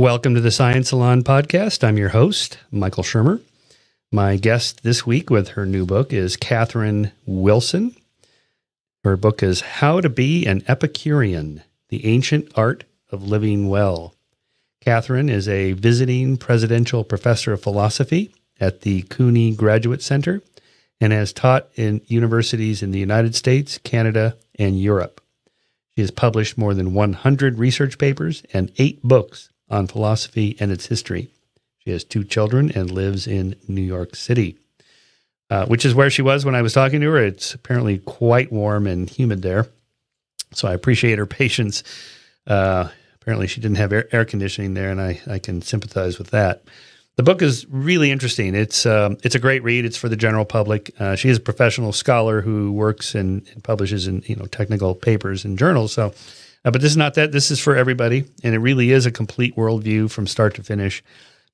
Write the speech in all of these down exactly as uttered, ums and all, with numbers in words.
Welcome to the Science Salon Podcast. I'm your host, Michael Shermer. My guest this week with her new book is Catherine Wilson. Her book is How to Be an Epicurean, The Ancient Art of Living Well. Catherine is a visiting presidential professor of philosophy at the C U N Y Graduate Center and has taught in universities in the United States, Canada, and Europe. She has published more than one hundred research papers and eight books on philosophy and its history. She has two children and lives in New York City, uh, which is where she was when I was talking to her. It's apparently quite warm and humid there, so I appreciate her patience. Uh, apparently she didn't have air, air conditioning there, and I, I can sympathize with that. The book is really interesting. It's, um, it's a great read. It's for the general public. Uh, she is a professional scholar who works and, and publishes in you know technical papers and journals, so... Uh, but this is not that. This is for everybody, and it really is a complete worldview from start to finish,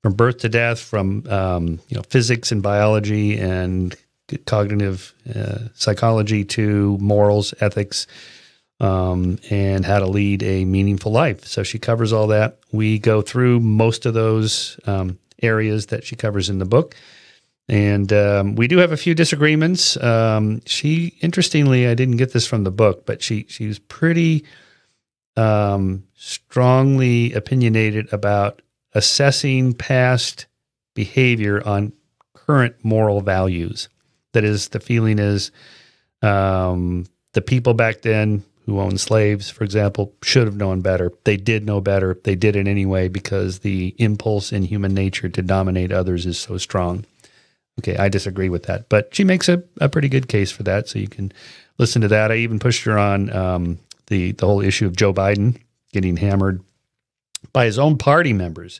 from birth to death, from um, you know physics and biology and cognitive uh, psychology to morals, ethics, um, and how to lead a meaningful life. So she covers all that. We go through most of those um, areas that she covers in the book. And um, we do have a few disagreements. Um, she, interestingly, I didn't get this from the book, but she she was pretty... Um, strongly opinionated about assessing past behavior on current moral values. That is, the feeling is um, the people back then who owned slaves, for example, should have known better. They did know better. They did it anyway because the impulse in human nature to dominate others is so strong. Okay, I disagree with that. But she makes a, a pretty good case for that, so you can listen to that. I even pushed her on... Um, The, the whole issue of Joe Biden getting hammered by his own party members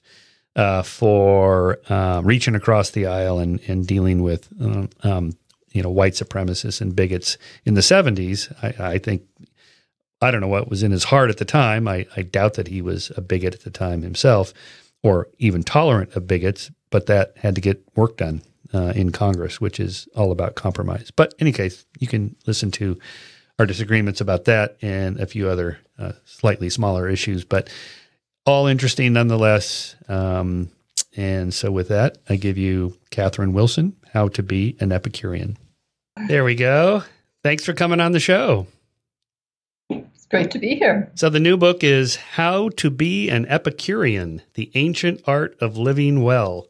uh, for uh, reaching across the aisle and, and dealing with uh, um, you know white supremacists and bigots in the seventies. I, I think, I don't know what was in his heart at the time. I, I doubt that he was a bigot at the time himself or even tolerant of bigots, but that had to get work done uh, in Congress, which is all about compromise. But in any case, you can listen to our disagreements about that and a few other uh, slightly smaller issues, but all interesting nonetheless. Um, and so with that, I give you Catherine Wilson, How to Be an Epicurean. There we go. Thanks for coming on the show. It's great to be here. So the new book is How to Be an Epicurean, The Ancient Art of Living Well.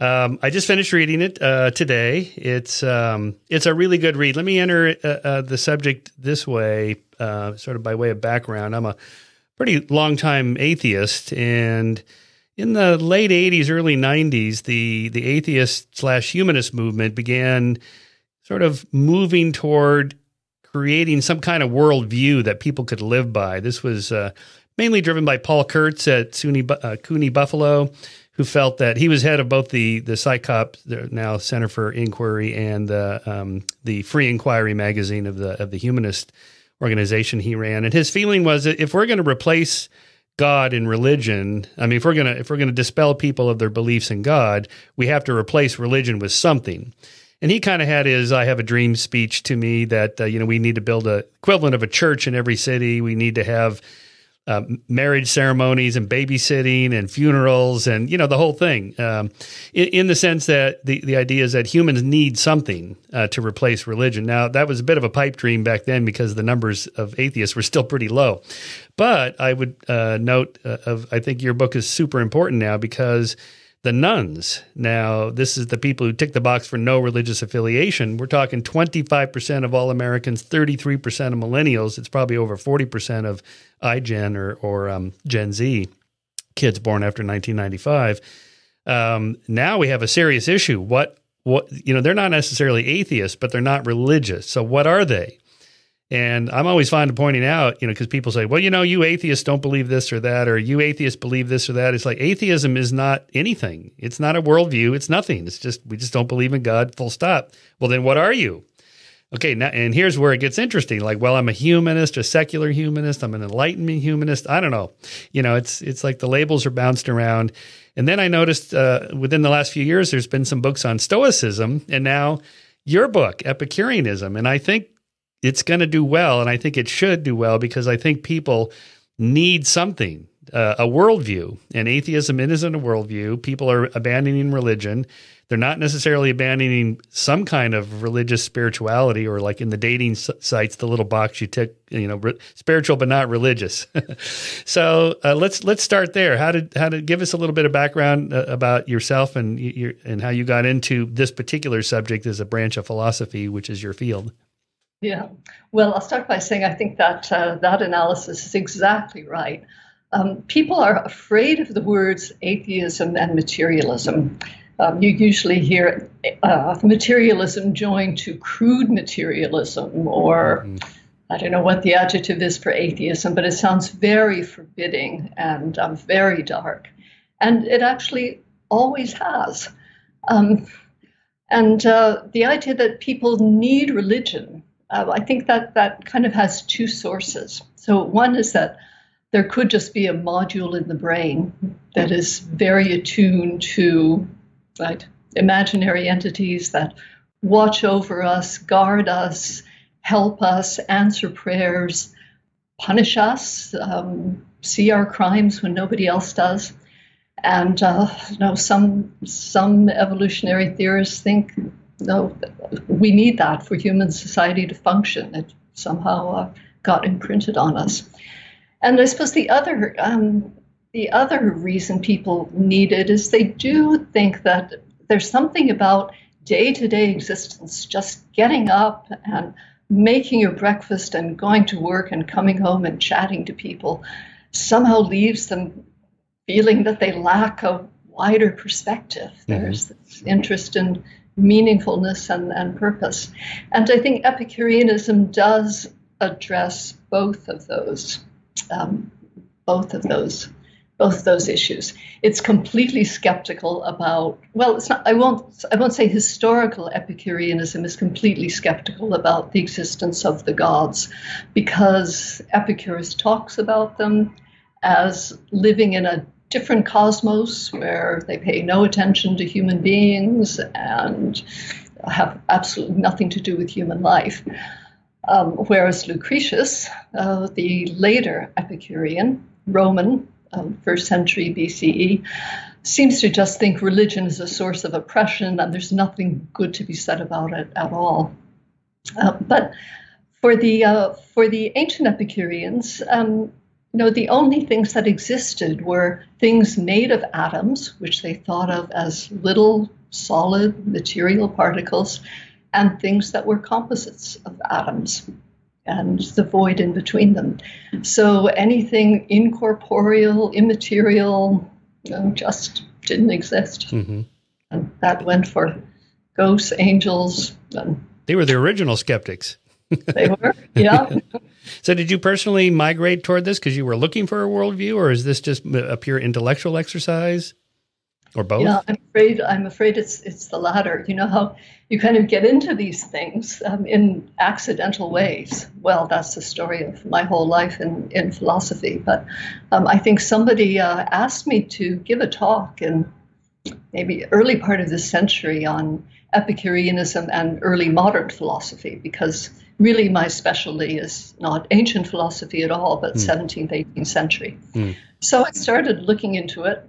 Um, I just finished reading it uh, today. It's um, it's a really good read. Let me enter uh, uh, the subject this way, uh, sort of by way of background. I'm a pretty long-time atheist, and in the late eighties, early nineties, the the atheist slash humanist movement began sort of moving toward creating some kind of worldview that people could live by. This was uh, mainly driven by Paul Kurtz at C U N Y, uh, C U N Y Buffalo, who felt that he was head of both the the Psychop, the now Center for Inquiry, and the um, the Free Inquiry magazine of the of the Humanist organization he ran. And his feeling was that if we're going to replace God in religion, I mean, if we're gonna if we're gonna dispel people of their beliefs in God, we have to replace religion with something. And he kind of had his "I have a dream" speech to me that uh, you know we need to build a equivalent of a church in every city. We need to have Uh, marriage ceremonies and babysitting and funerals and, you know, the whole thing um, in, in the sense that the, the idea is that humans need something uh, to replace religion. Now, that was a bit of a pipe dream back then because the numbers of atheists were still pretty low. But I would uh, note uh, of I think your book is super important now because the nuns, now this is the people who tick the box for no religious affiliation. We're talking twenty-five percent of all Americans, thirty-three percent of millennials. It's probably over forty percent of iGen or, or um, Gen Z kids born after nineteen ninety-five. Um, now we have a serious issue. What, what, you know, they're not necessarily atheists, but they're not religious. So what are they? And I'm always fond of pointing out, you know, because people say, well, you know, you atheists don't believe this or that, or you atheists believe this or that. It's like atheism is not anything. It's not a worldview. It's nothing. It's just, we just don't believe in God, full stop. Well, then what are you? Okay, now, and here's where it gets interesting. Like, well, I'm a humanist, a secular humanist. I'm an enlightenment humanist. I don't know. You know, it's it's like the labels are bounced around. And then I noticed uh, within the last few years, there's been some books on Stoicism, and now your book, Epicureanism. And I think it's going to do well, and I think it should do well because I think people need something. uh, a worldview, and atheism isn't a worldview. People are abandoning religion. They're not necessarily abandoning some kind of religious spirituality, or like in the dating sites, the little box you tick, you know, spiritual but not religious. So uh, let's let's start there. How did how did give us a little bit of background uh, about yourself and your and how you got into this particular subject as a branch of philosophy, which is your field. Yeah, well, I'll start by saying I think that uh, that analysis is exactly right. Um, people are afraid of the words atheism and materialism. Um, you usually hear uh, materialism joined to crude materialism, or mm. I don't know what the adjective is for atheism, but it sounds very forbidding and um, very dark. And it actually always has. Um, and uh, the idea that people need religion, uh, I think that that kind of has two sources. So one is that there could just be a module in the brain that is very attuned to right, imaginary entities that watch over us, guard us, help us, answer prayers, punish us, um, see our crimes when nobody else does. And uh, you know, some, some evolutionary theorists think, no, we need that for human society to function. It somehow uh, got imprinted on us. And I suppose the other um, The other reason people need it is they do think that there's something about day-to-day existence, just getting up and making your breakfast and going to work and coming home and chatting to people, somehow leaves them feeling that they lack a wider perspective. Mm-hmm. There's this interest in meaningfulness and, and purpose. And I think Epicureanism does address both of those, um, both of those. Both those issues. It's completely skeptical about, well, it's not, I won't, I won't say historical Epicureanism is completely skeptical about the existence of the gods, because Epicurus talks about them as living in a different cosmos where they pay no attention to human beings and have absolutely nothing to do with human life. Um, whereas Lucretius, uh, the later Epicurean, Roman, Um, first century B C E, seems to just think religion is a source of oppression and there's nothing good to be said about it at all. Uh, but for the uh, for the ancient Epicureans, um, you know, the only things that existed were things made of atoms, which they thought of as little solid material particles, and things that were composites of atoms, and the void in between them. So anything incorporeal, immaterial, you know, just didn't exist. Mm-hmm. And that went for ghosts, angels. And they were the original skeptics. They were, yeah. So did you personally migrate toward this because you were looking for a worldview, or is this just a pure intellectual exercise? Or both? Yeah, I'm afraid, I'm afraid it's it's the latter. You know how you kind of get into these things um, in accidental ways. Well, that's the story of my whole life in, in philosophy. But um, I think somebody uh, asked me to give a talk in maybe early part of this century on Epicureanism and early modern philosophy, because really my specialty is not ancient philosophy at all, but mm. seventeenth, eighteenth century. Mm. So I started looking into it.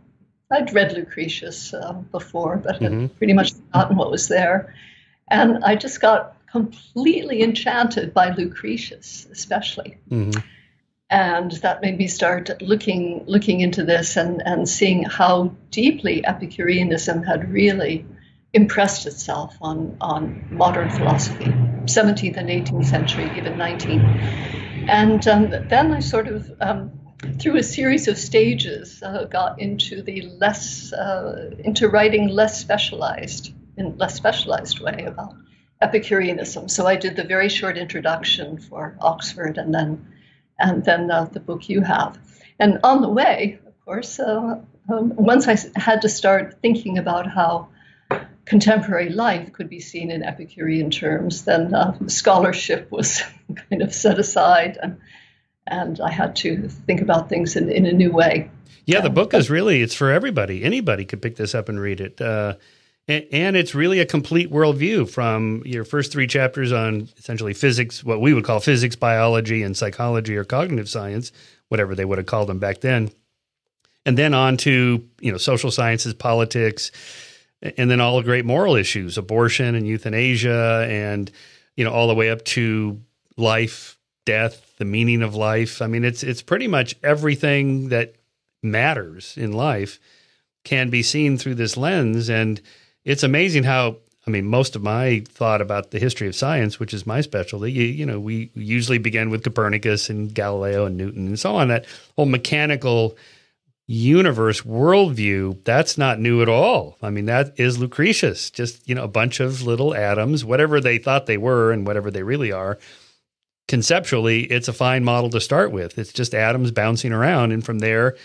I'd read Lucretius uh, before, but mm-hmm. had pretty much forgotten what was there. And I just got completely enchanted by Lucretius, especially. Mm-hmm. And that made me start looking looking into this and, and seeing how deeply Epicureanism had really impressed itself on, on modern philosophy, seventeenth and eighteenth century, even nineteenth. And um, then I sort of... Um, through a series of stages, uh, got into the less, uh, into writing less specialized, in less specialized way about Epicureanism. So I did the very short introduction for Oxford, and then, and then uh, the book you have. And on the way, of course, uh, um, once I had to start thinking about how contemporary life could be seen in Epicurean terms, then uh, scholarship was kind of set aside. And, And I had to think about things in, in a new way. Yeah, the book is really, it's for everybody. Anybody could pick this up and read it. Uh, and, and it's really a complete worldview from your first three chapters on essentially physics, what we would call physics, biology, and psychology or cognitive science, whatever they would have called them back then, and then on to, you know, social sciences, politics, and then all the great moral issues, abortion and euthanasia, and, you know, all the way up to life, death, the meaning of life. I mean, it's it's pretty much everything that matters in life can be seen through this lens. And it's amazing how, I mean, most of my thought about the history of science, which is my specialty, you, you know, we usually begin with Copernicus and Galileo and Newton and so on, that whole mechanical universe worldview. That's not new at all. I mean, that is Lucretius, just, you know, a bunch of little atoms, whatever they thought they were and whatever they really are. Conceptually, it's a fine model to start with. It's just atoms bouncing around. And from there,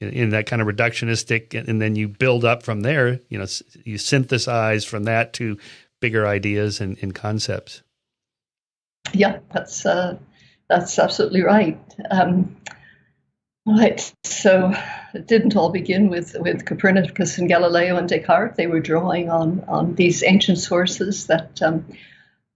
in that kind of reductionistic, and then you build up from there, you know, you synthesize from that to bigger ideas and, and concepts. Yeah, that's, uh, that's absolutely right. Um, right. So it didn't all begin with, with Copernicus and Galileo and Descartes. They were drawing on, on these ancient sources that um,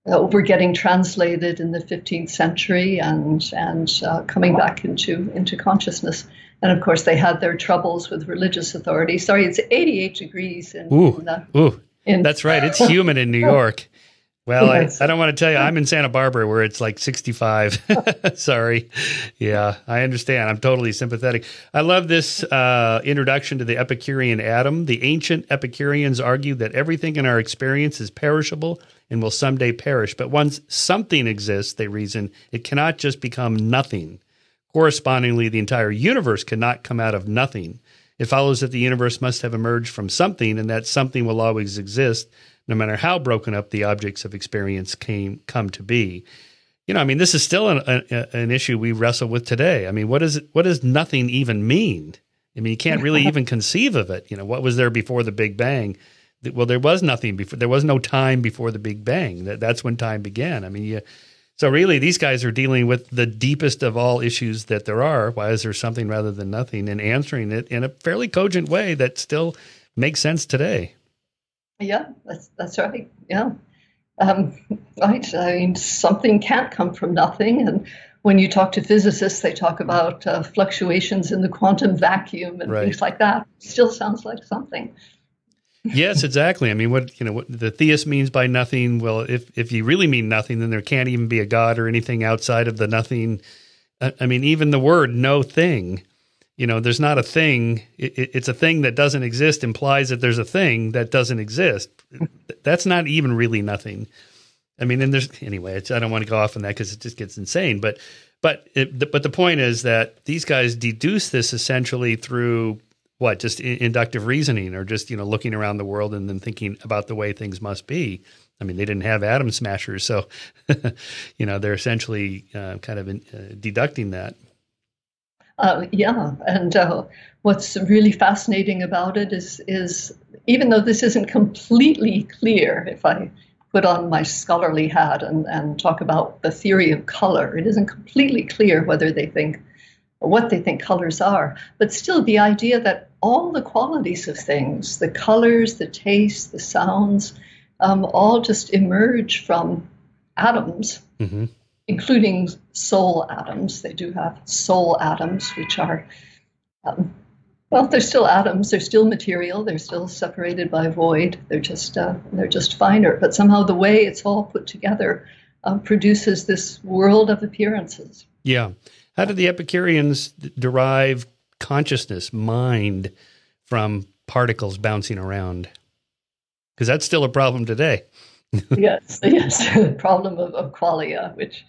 uh, were getting translated in the fifteenth century and, and uh, coming back into, into consciousness. And of course, they had their troubles with religious authority. Sorry, it's eighty-eight degrees in. Ooh, in, the, ooh. in that's right. It's humid in New York. Well, yes. I, I don't want to tell you. I'm in Santa Barbara, where it's like sixty-five. Sorry. Yeah, I understand. I'm totally sympathetic. I love this uh, introduction to the Epicurean atom. The ancient Epicureans argued that everything in our experience is perishable and will someday perish. But once something exists, they reason, it cannot just become nothing. Correspondingly, the entire universe cannot come out of nothing. It follows that the universe must have emerged from something, and that something will always exist, no matter how broken up the objects of experience came come to be. You know, I mean, this is still an, an, an issue we wrestle with today. I mean, what is it, what does nothing even mean? I mean, you can't really even conceive of it. You know, what was there before the Big Bang? Well, there was nothing before. There was no time before the Big Bang. That, that's when time began. I mean, you. So really, these guys are dealing with the deepest of all issues that there are. Why is there something rather than nothing? And answering it in a fairly cogent way that still makes sense today. Yeah, that's that's right. Yeah, um, right. I mean, something can't come from nothing. And when you talk to physicists, they talk about uh, fluctuations in the quantum vacuum and right. things like that. It still sounds like something. Yes, exactly. I mean, what, you know, what the theist means by nothing. Well, if, if you really mean nothing, then there can't even be a God or anything outside of the nothing. I, I mean, even the word no thing, you know, there's not a thing. It, it, it's a thing that doesn't exist implies that there's a thing that doesn't exist. That's not even really nothing. I mean, and there's anyway, it's, I don't want to go off on that because it just gets insane. But, but, it, but the point is that these guys deduce this essentially through what, just inductive reasoning, or just, you know, looking around the world and then thinking about the way things must be. I mean, they didn't have atom smashers, so, you know, they're essentially uh, kind of in, uh, deducting that. Uh, yeah, and uh, what's really fascinating about it is, is even though this isn't completely clear, if I put on my scholarly hat and, and talk about the theory of color, it isn't completely clear whether they think what they think colors are, but still the idea that all the qualities of things, the colors, the tastes, the sounds, um, all just emerge from atoms, mm-hmm. including soul atoms. They do have soul atoms, which are, um, well, they're still atoms, they're still material, they're still separated by void, they're just, uh, they're just finer, but somehow the way it's all put together um, produces this world of appearances. Yeah. How did the Epicureans derive consciousness, mind, from particles bouncing around? Because that's still a problem today. yes, yes, the problem of, of qualia, which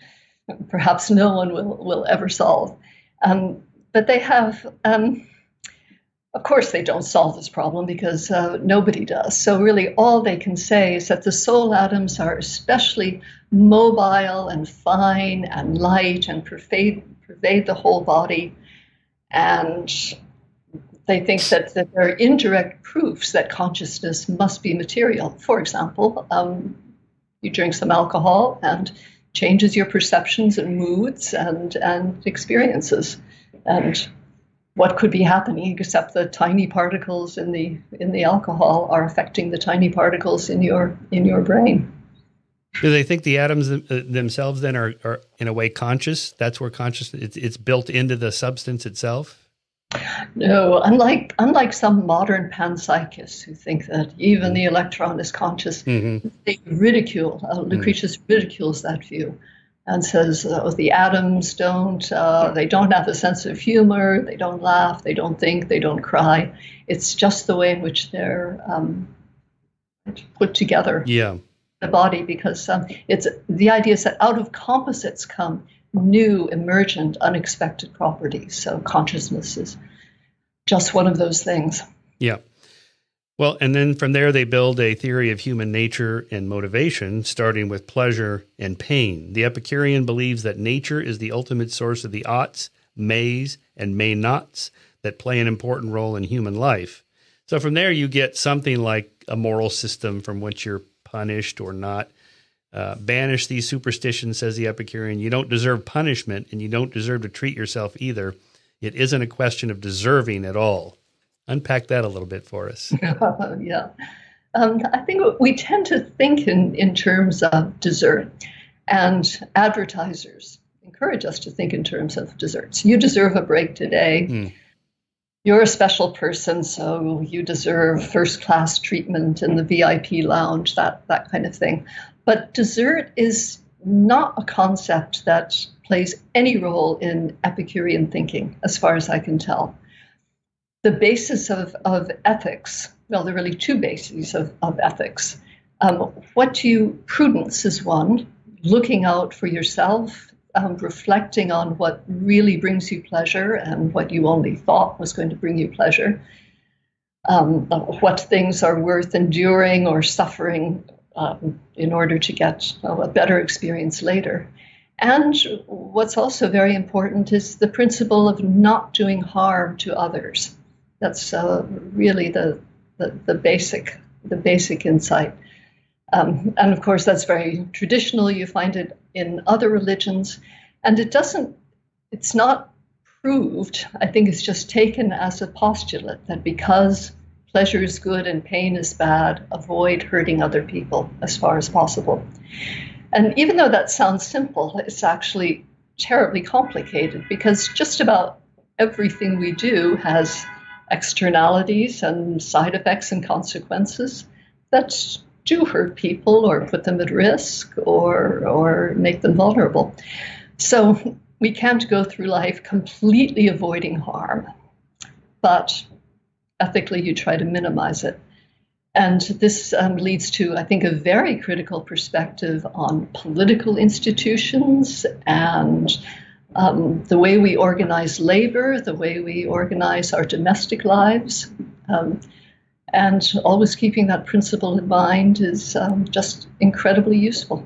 perhaps no one will, will ever solve. Um, but they have, um, of course they don't solve this problem because uh, nobody does. So really all they can say is that the soul atoms are especially mobile and fine and light and pervade. pervade the whole body, and they think that, that there are indirect proofs that consciousness must be material. For example, um, you drink some alcohol and changes your perceptions and moods and, and experiences. And what could be happening except the tiny particles in the in the alcohol are affecting the tiny particles in your in your brain. Do they think the atoms themselves then are, are in a way conscious? That's where consciousness, it's, it's built into the substance itself? No, unlike unlike some modern panpsychists who think that even the electron is conscious, mm-hmm. they ridicule, uh, Lucretius mm-hmm. ridicules that view and says uh, the atoms don't, uh, they don't have a sense of humor, they don't laugh, they don't think, they don't cry. It's just the way in which they're um, put together, yeah. the body, because um, it's the idea is that out of composites come new, emergent, unexpected properties. So consciousness is just one of those things. Yeah. Well, and then from there, they build a theory of human nature and motivation, starting with pleasure and pain. The Epicurean believes that nature is the ultimate source of the oughts, mays, and may nots that play an important role in human life. So from there, you get something like a moral system from which you're punished or not. Uh, banish these superstitions, says the Epicurean. You don't deserve punishment, and you don't deserve to treat yourself either. It isn't a question of deserving at all. Unpack that a little bit for us. yeah. Um, I think we tend to think in, in terms of dessert, and advertisers encourage us to think in terms of desserts. You deserve a break today. Mm. You're a special person, so you deserve first-class treatment in the V I P lounge, that, that kind of thing. But dessert is not a concept that plays any role in Epicurean thinking, as far as I can tell. The basis of, of ethics, well, there are really two bases of, of ethics. Um, what do you, prudence is one, looking out for yourself, um, reflecting on what really brings you pleasure and what you only thought was going to bring you pleasure, um, what things are worth enduring or suffering Um, in order to get uh, a better experience later. And what's also very important is the principle of not doing harm to others. That's uh, really the, the, the basic the basic insight. Um, and of course, that's very traditional. You find it in other religions. And it doesn't, it's not proved. I think it's just taken as a postulate that because pleasure is good and pain is bad, avoid hurting other people as far as possible. And even though that sounds simple, it's actually terribly complicated because just about everything we do has externalities and side effects and consequences that do hurt people or put them at risk or, or make them vulnerable. So we can't go through life completely avoiding harm, but ethically, you try to minimize it. And this um, leads to, I think, a very critical perspective on political institutions and um, the way we organize labor, the way we organize our domestic lives. Um, and always keeping that principle in mind is um, just incredibly useful.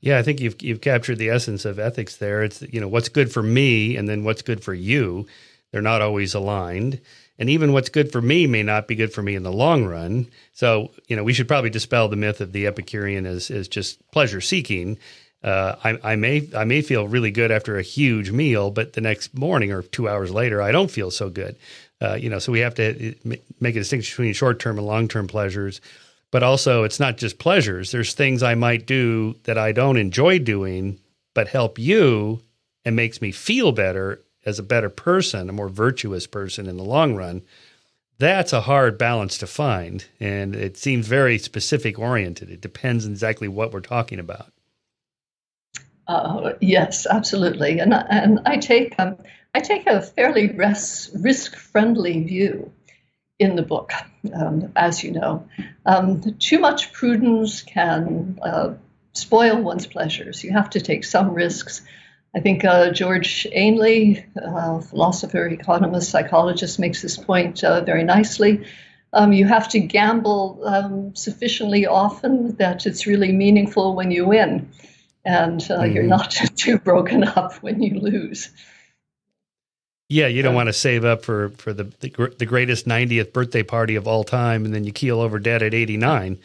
Yeah, I think you've, you've captured the essence of ethics there. It's, you know, what's good for me and then what's good for you. They're not always aligned. And even what's good for me may not be good for me in the long run. So, you know, we should probably dispel the myth of the Epicurean as, as just pleasure seeking. Uh, I, I may I may feel really good after a huge meal, but the next morning or two hours later, I don't feel so good. Uh, you know, so we have to make a distinction between short-term and long-term pleasures. But also, it's not just pleasures. There's things I might do that I don't enjoy doing, but help you and makes me feel better as a better person, a more virtuous person in the long run. That's a hard balance to find, and it seems very specific oriented. It depends exactly what we're talking about. Uh, yes, absolutely. And, and I take um, I take a fairly res- risk-friendly view in the book, um, as you know. Um, too much prudence can uh, spoil one's pleasures. You have to take some risks. I think uh, George Ainley, uh, philosopher, economist, psychologist, makes this point uh, very nicely. Um, you have to gamble um, sufficiently often that it's really meaningful when you win, and uh, mm-hmm. you're not too broken up when you lose. Yeah, you don't um, want to save up for, for the, the the greatest ninetieth birthday party of all time, and then you keel over dead at eighty-nine.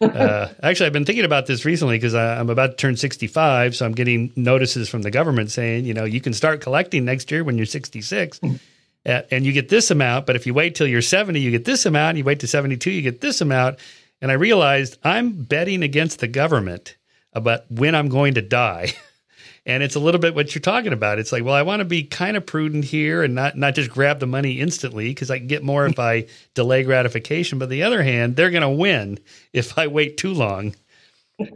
uh, actually, I've been thinking about this recently because I'm about to turn sixty-five, so I'm getting notices from the government saying, you know, you can start collecting next year when you're sixty-six, mm-hmm. uh, and you get this amount, but if you wait till you're seventy, you get this amount, and you wait to seventy-two, you get this amount, and I realized I'm betting against the government about when I'm going to die, And it's a little bit what you're talking about. It's like, well, I want to be kind of prudent here and not not just grab the money instantly because I can get more if I delay gratification. But on the other hand, they're going to win if I wait too long.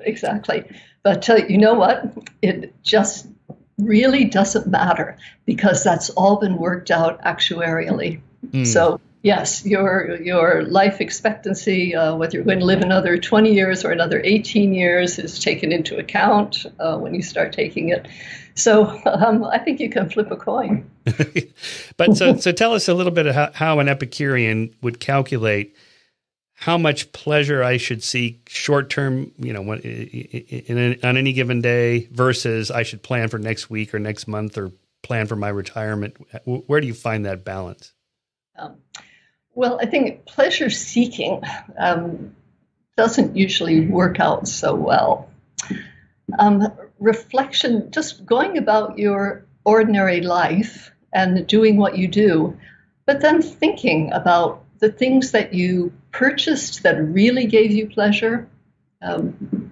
Exactly. But uh, you know what? It just really doesn't matter because that's all been worked out actuarially. Mm. So yes, your your life expectancy, uh, whether you're going to live another twenty years or another eighteen years, is taken into account uh, when you start taking it. So um, I think you can flip a coin. But so so tell us a little bit of how, how an Epicurean would calculate how much pleasure I should seek short term, you know, in, in, in, on any given day versus I should plan for next week or next month or plan for my retirement. Where do you find that balance? Um, Well, I think pleasure seeking um, doesn't usually work out so well. Um, reflection, just going about your ordinary life and doing what you do, but then thinking about the things that you purchased that really gave you pleasure. Um,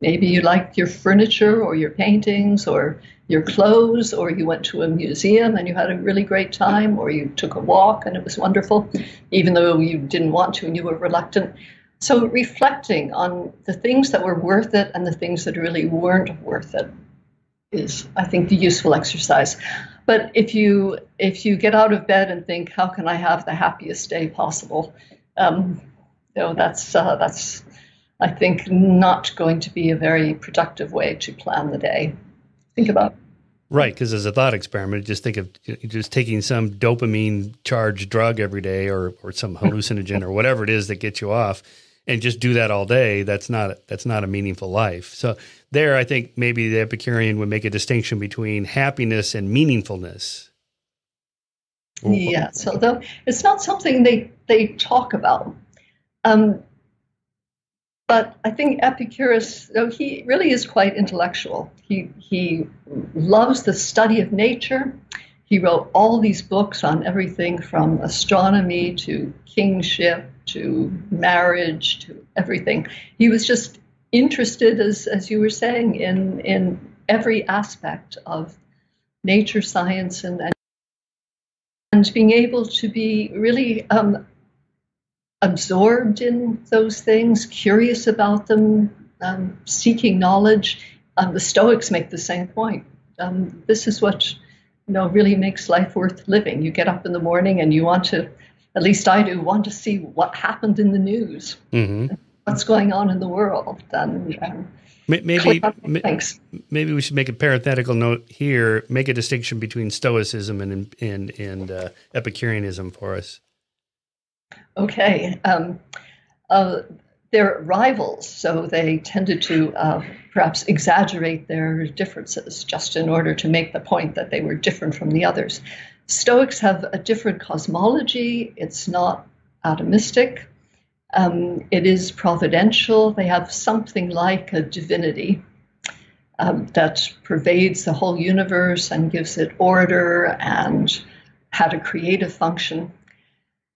maybe you liked your furniture or your paintings or your clothes, or you went to a museum and you had a really great time, or you took a walk and it was wonderful, even though you didn't want to and you were reluctant. So reflecting on the things that were worth it and the things that really weren't worth it is, I think, the useful exercise. But if you if you get out of bed and think, how can I have the happiest day possible? Um, you know, that's uh, that's I think not going to be a very productive way to plan the day. Think about. Right, because as a thought experiment, just think of just taking some dopamine-charged drug every day, or or some hallucinogen, or whatever it is that gets you off, and just do that all day. That's not that's not a meaningful life. So there, I think maybe the Epicurean would make a distinction between happiness and meaningfulness. Yeah, so though it's not something they they talk about. Um, But I think Epicurus, though, he really is quite intellectual. He, he loves the study of nature. He wrote all these books on everything from astronomy to kingship to marriage to everything. He was just interested, as, as you were saying, in, in every aspect of nature, science, and, and, and being able to be really um, absorbed in those things, curious about them, um, seeking knowledge. Um, the Stoics make the same point. Um, this is what, you know, really makes life worth living. You get up in the morning and you want to, at least I do, want to see what happened in the news, mm-hmm. what's going on in the world. And, um, maybe, maybe we should make a parenthetical note here, make a distinction between Stoicism and, and, and uh, Epicureanism for us. Okay, um, uh, they're rivals, so they tended to uh, perhaps exaggerate their differences just in order to make the point that they were different from the others. Stoics have a different cosmology. It's not atomistic. Um, it is providential. They have something like a divinity um, that pervades the whole universe and gives it order and had a creative function.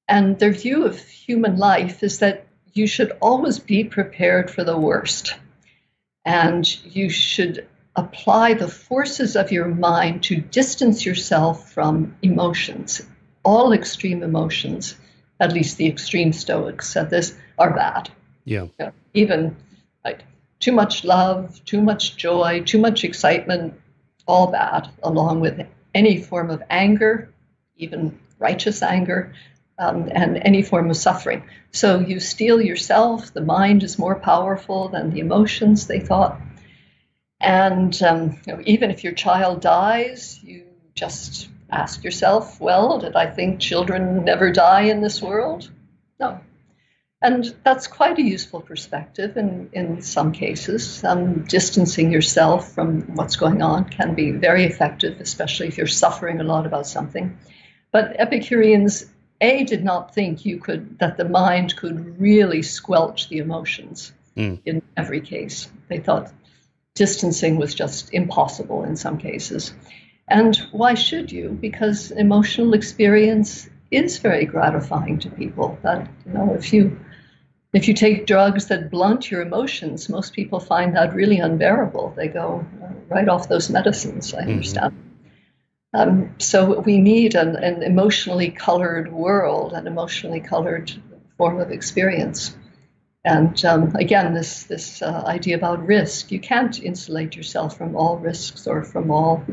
And their view of human life is that you should always be prepared for the worst. And you should apply the forces of your mind to distance yourself from emotions. All extreme emotions, at least the extreme Stoics said this, are bad. Yeah. You know, even like too much love, too much joy, too much excitement, all bad, along with any form of anger, even righteous anger. Um, and any form of suffering. So you steel yourself. The mind is more powerful than the emotions, they thought. And um, you know, even if your child dies, you just ask yourself, well, did I think children never die in this world? No. And that's quite a useful perspective in, in some cases. Um, distancing yourself from what's going on can be very effective, especially if you're suffering a lot about something. But Epicureans A, did not think you could that the mind could really squelch the emotions mm. in every case. They thought distancing was just impossible in some cases. And why should you? Because emotional experience is very gratifying to people. That, you know, if you If you take drugs that blunt your emotions, most people find that really unbearable. They go right off those medicines, I mm-hmm. understand. Um, so we need an, an emotionally colored world, an emotionally colored form of experience. And um, again, this, this uh, idea about risk, you can't insulate yourself from all risks or from all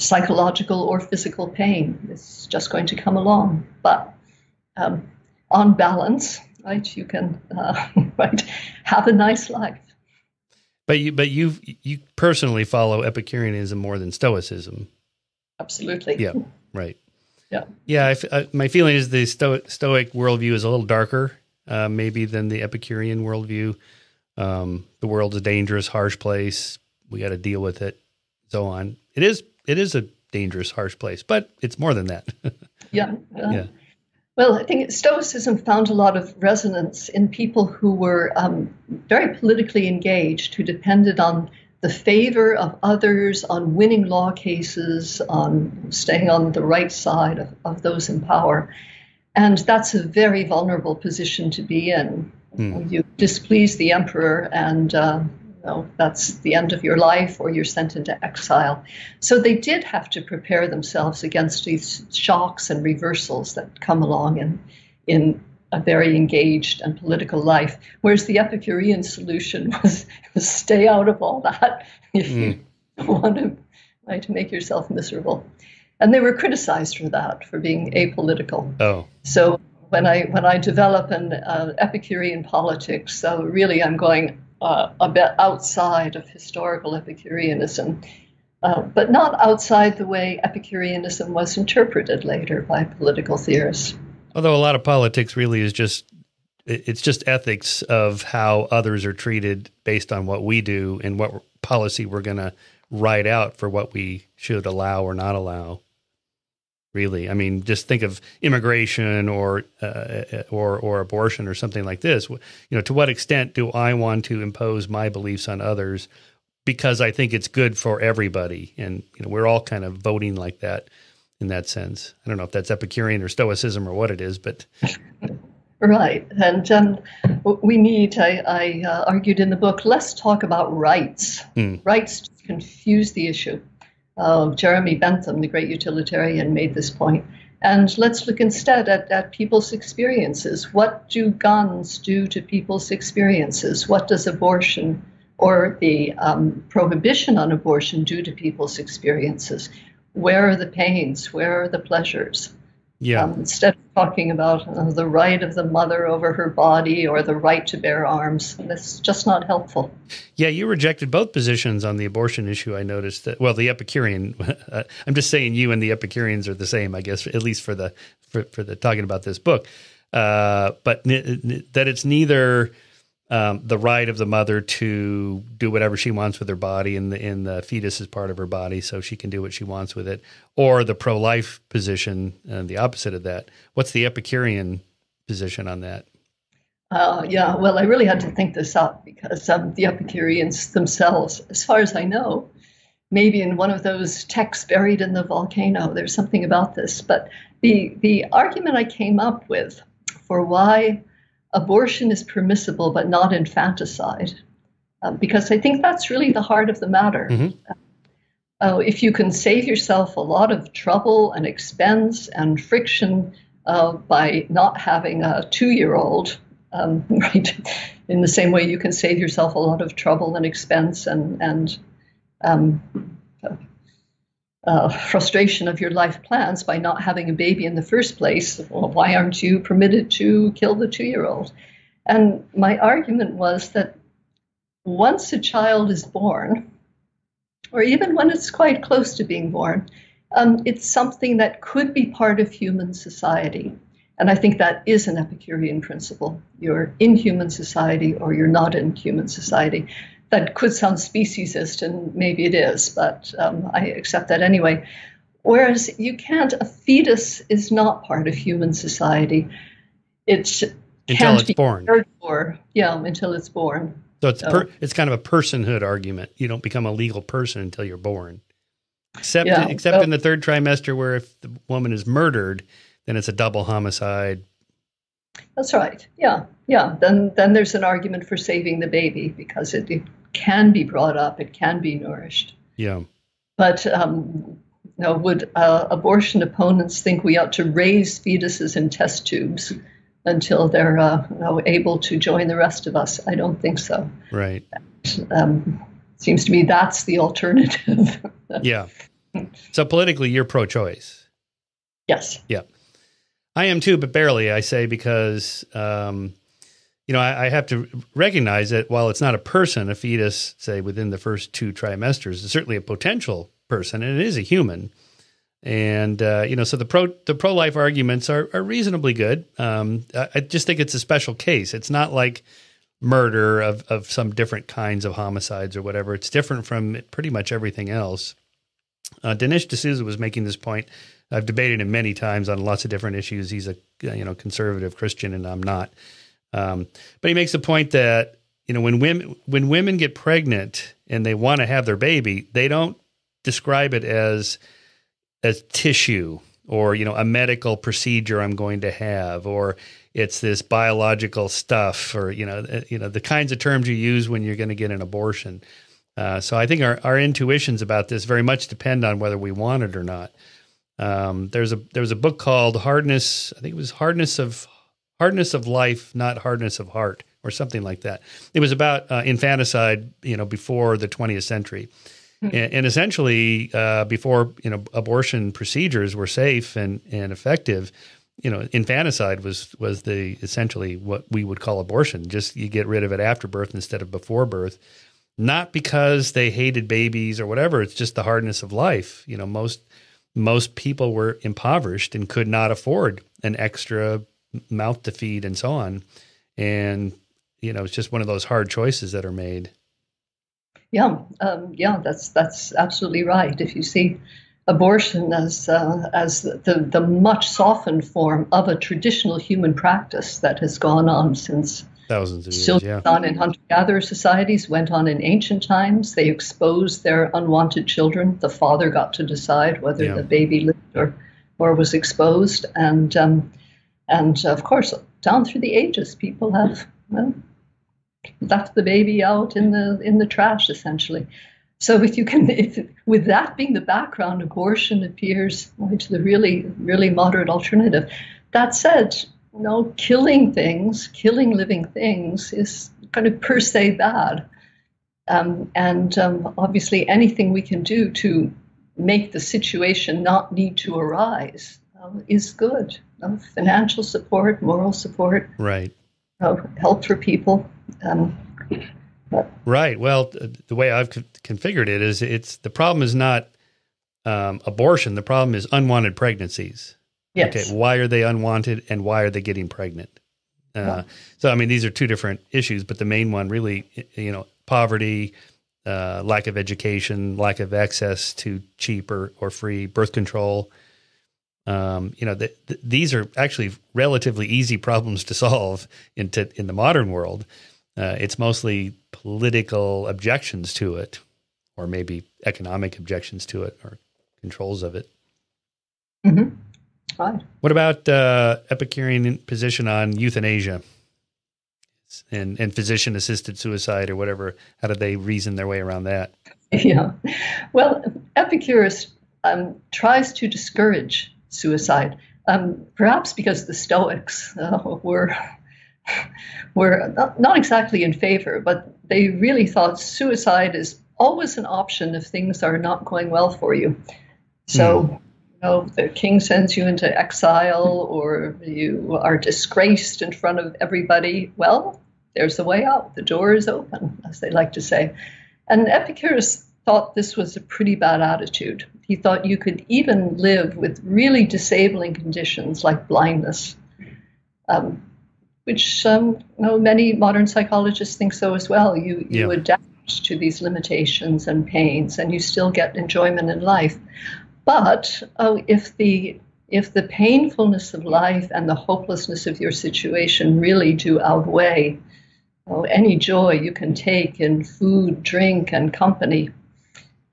psychological or physical pain. It's just going to come along. But um, on balance, right, you can uh, right, have a nice life. But you, but you, you personally follow Epicureanism more than Stoicism. Absolutely. Yeah. Right. Yeah. Yeah. I, I, my feeling is the Sto- Stoic worldview is a little darker, uh, maybe than the Epicurean worldview. Um, the world's a dangerous, harsh place. We got to deal with it. So on. It is. It is a dangerous, harsh place, but it's more than that. yeah. Uh, yeah. Well, I think Stoicism found a lot of resonance in people who were um, very politically engaged, who depended on the favor of others, on winning law cases, on staying on the right side of, of those in power. And that's a very vulnerable position to be in. Mm. You displease the emperor and uh, you know, that's the end of your life, or you're sent into exile. So they did have to prepare themselves against these shocks and reversals that come along in, in a very engaged and political life, whereas the Epicurean solution was, was stay out of all that if mm. you want to, right, make yourself miserable. And they were criticized for that, for being apolitical. Oh. So when I when I develop an uh, Epicurean politics, so really I'm going uh, a bit outside of historical Epicureanism, uh, but not outside the way Epicureanism was interpreted later by political theorists. Although a lot of politics really is just, it's just ethics of how others are treated based on what we do and what policy we're going to write out for what we should allow or not allow. Really, I mean, just think of immigration or uh, or or abortion or something like this. You know, to what extent do I want to impose my beliefs on others because I think it's good for everybody? And you know, we're all kind of voting like that. In that sense, I don't know if that's Epicurean or Stoicism or what it is, but right. And um, we need, I, I uh, argued in the book, let's talk about rights. Mm. Rights confuse the issue. Uh, Jeremy Bentham, the great utilitarian, made this point. And let's look instead at, at people's experiences. What do guns do to people's experiences? What does abortion or the um, prohibition on abortion do to people's experiences? Where are the pains? Where are the pleasures? Yeah. Um, instead of talking about uh, the right of the mother over her body or the right to bear arms, that's just not helpful. Yeah, you rejected both positions on the abortion issue, I noticed. That, well, the Epicurean, uh, I'm just saying you and the Epicureans are the same, I guess, at least for the for, for the talking about this book. Uh, but n- n- that it's neither um, the right of the mother to do whatever she wants with her body, and the, and the fetus is part of her body, so she can do what she wants with it, or the pro-life position, and the opposite of that. What's the Epicurean position on that? Uh, yeah, well, I really had to think this up because um, the Epicureans themselves, as far as I know, maybe in one of those texts buried in the volcano, there's something about this. But the the argument I came up with for why abortion is permissible, but not infanticide, uh, because I think that's really the heart of the matter. Mm-hmm. Uh, if you can save yourself a lot of trouble and expense and friction uh, by not having a two-year-old, um, right, in the same way you can save yourself a lot of trouble and expense and, and um, uh, Uh, frustration of your life plans by not having a baby in the first place, well, why aren't you permitted to kill the two-year-old? And my argument was that once a child is born, or even when it's quite close to being born, um, it's something that could be part of human society. And I think that is an Epicurean principle. You're in human society or you're not in human society. That could sound speciesist, and maybe it is, but um, I accept that anyway. Whereas you can't, a fetus is not part of human society. It's until it's born. For, yeah, until it's born. So it's so. Per, it's kind of a personhood argument. You don't become a legal person until you're born, except yeah, except so. in the third trimester, where if the woman is murdered, then it's a double homicide. That's right. Yeah, yeah. Then then there's an argument for saving the baby because it, it can be brought up, it can be nourished. Yeah. But um, now, would uh, abortion opponents think we ought to raise fetuses in test tubes until they're uh, able to join the rest of us? I don't think so. Right. Um, seems to me that's the alternative. Yeah. So politically, you're pro-choice. Yes. Yeah. I am too, but barely, I say, because, um, you know, I, I have to recognize that while it's not a person, a fetus, say, within the first two trimesters, it's certainly a potential person, and it is a human. And, uh, you know, so the pro the pro-life arguments are, are reasonably good. Um, I, I just think it's a special case. It's not like murder of, of some different kinds of homicides or whatever. It's different from pretty much everything else. Uh, Dinesh D'Souza was making this point. I've debated him many times on lots of different issues. He's a you know conservative Christian, and I'm not. Um, but he makes the point that you know when women when women get pregnant and they want to have their baby, they don't describe it as as tissue or you know a medical procedure I'm going to have, or it's this biological stuff, or you know you know the kinds of terms you use when you're going to get an abortion. Uh, so I think our our intuitions about this very much depend on whether we want it or not. Um, there's a there was a book called Hardness. I think it was Hardness of Hardness of Life, Not Hardness of Heart, or something like that. It was about uh, infanticide, you know, before the twentieth century, mm-hmm. and, and essentially uh, before you know abortion procedures were safe and and effective. You know, infanticide was was the essentially what we would call abortion. Just you get rid of it after birth instead of before birth. Not because they hated babies or whatever. It's just the hardness of life. You know, most. Most people were impoverished and could not afford an extra mouth to feed and so on. And, you know, it's just one of those hard choices that are made. Yeah. Um, yeah, that's, that's absolutely right. If you see abortion as, uh, as the, the much softened form of a traditional human practice that has gone on since thousands of years, still yeah. on in hunter-gatherer societies, went on in ancient times. They exposed their unwanted children. The father got to decide whether yeah. the baby lived or, or was exposed. And, um, and of course, down through the ages, people have well, left the baby out in the, in the trash, essentially. So if you can, if, with that being the background, abortion appears to the really, really moderate alternative. That said, no, killing things, killing living things is kind of per se bad. Um, and um, obviously anything we can do to make the situation not need to arise uh, is good. Uh, financial support, moral support, right? Uh, help for people. Um, right. Well, the way I've configured it is it's the problem is not um, abortion. The problem is unwanted pregnancies. Yes. Okay, why are they unwanted and why are they getting pregnant? Uh, oh. So, I mean, these are two different issues, but the main one really, you know, poverty, uh, lack of education, lack of access to cheap or, or free birth control. Um, you know, the, the, these are actually relatively easy problems to solve in, to, in the modern world. Uh, it's mostly political objections to it, or maybe economic objections to it or controls of it. Mm-hmm. Right. What about uh, Epicurean position on euthanasia and, and physician-assisted suicide or whatever? How do they reason their way around that? Yeah. Well, Epicurus um, tries to discourage suicide, um, perhaps because the Stoics uh, were, were not, not exactly in favor, but they really thought suicide is always an option if things are not going well for you. So... Mm. Oh, the king sends you into exile or you are disgraced in front of everybody. Well, there's a way out. The door is open, as they like to say. And Epicurus thought this was a pretty bad attitude. He thought you could even live with really disabling conditions like blindness, um, which um, you know, many modern psychologists think so as well. You, you yeah. adapt to these limitations and pains and you still get enjoyment in life. But oh, if the if the painfulness of life and the hopelessness of your situation really do outweigh oh, any joy you can take in food, drink, and company,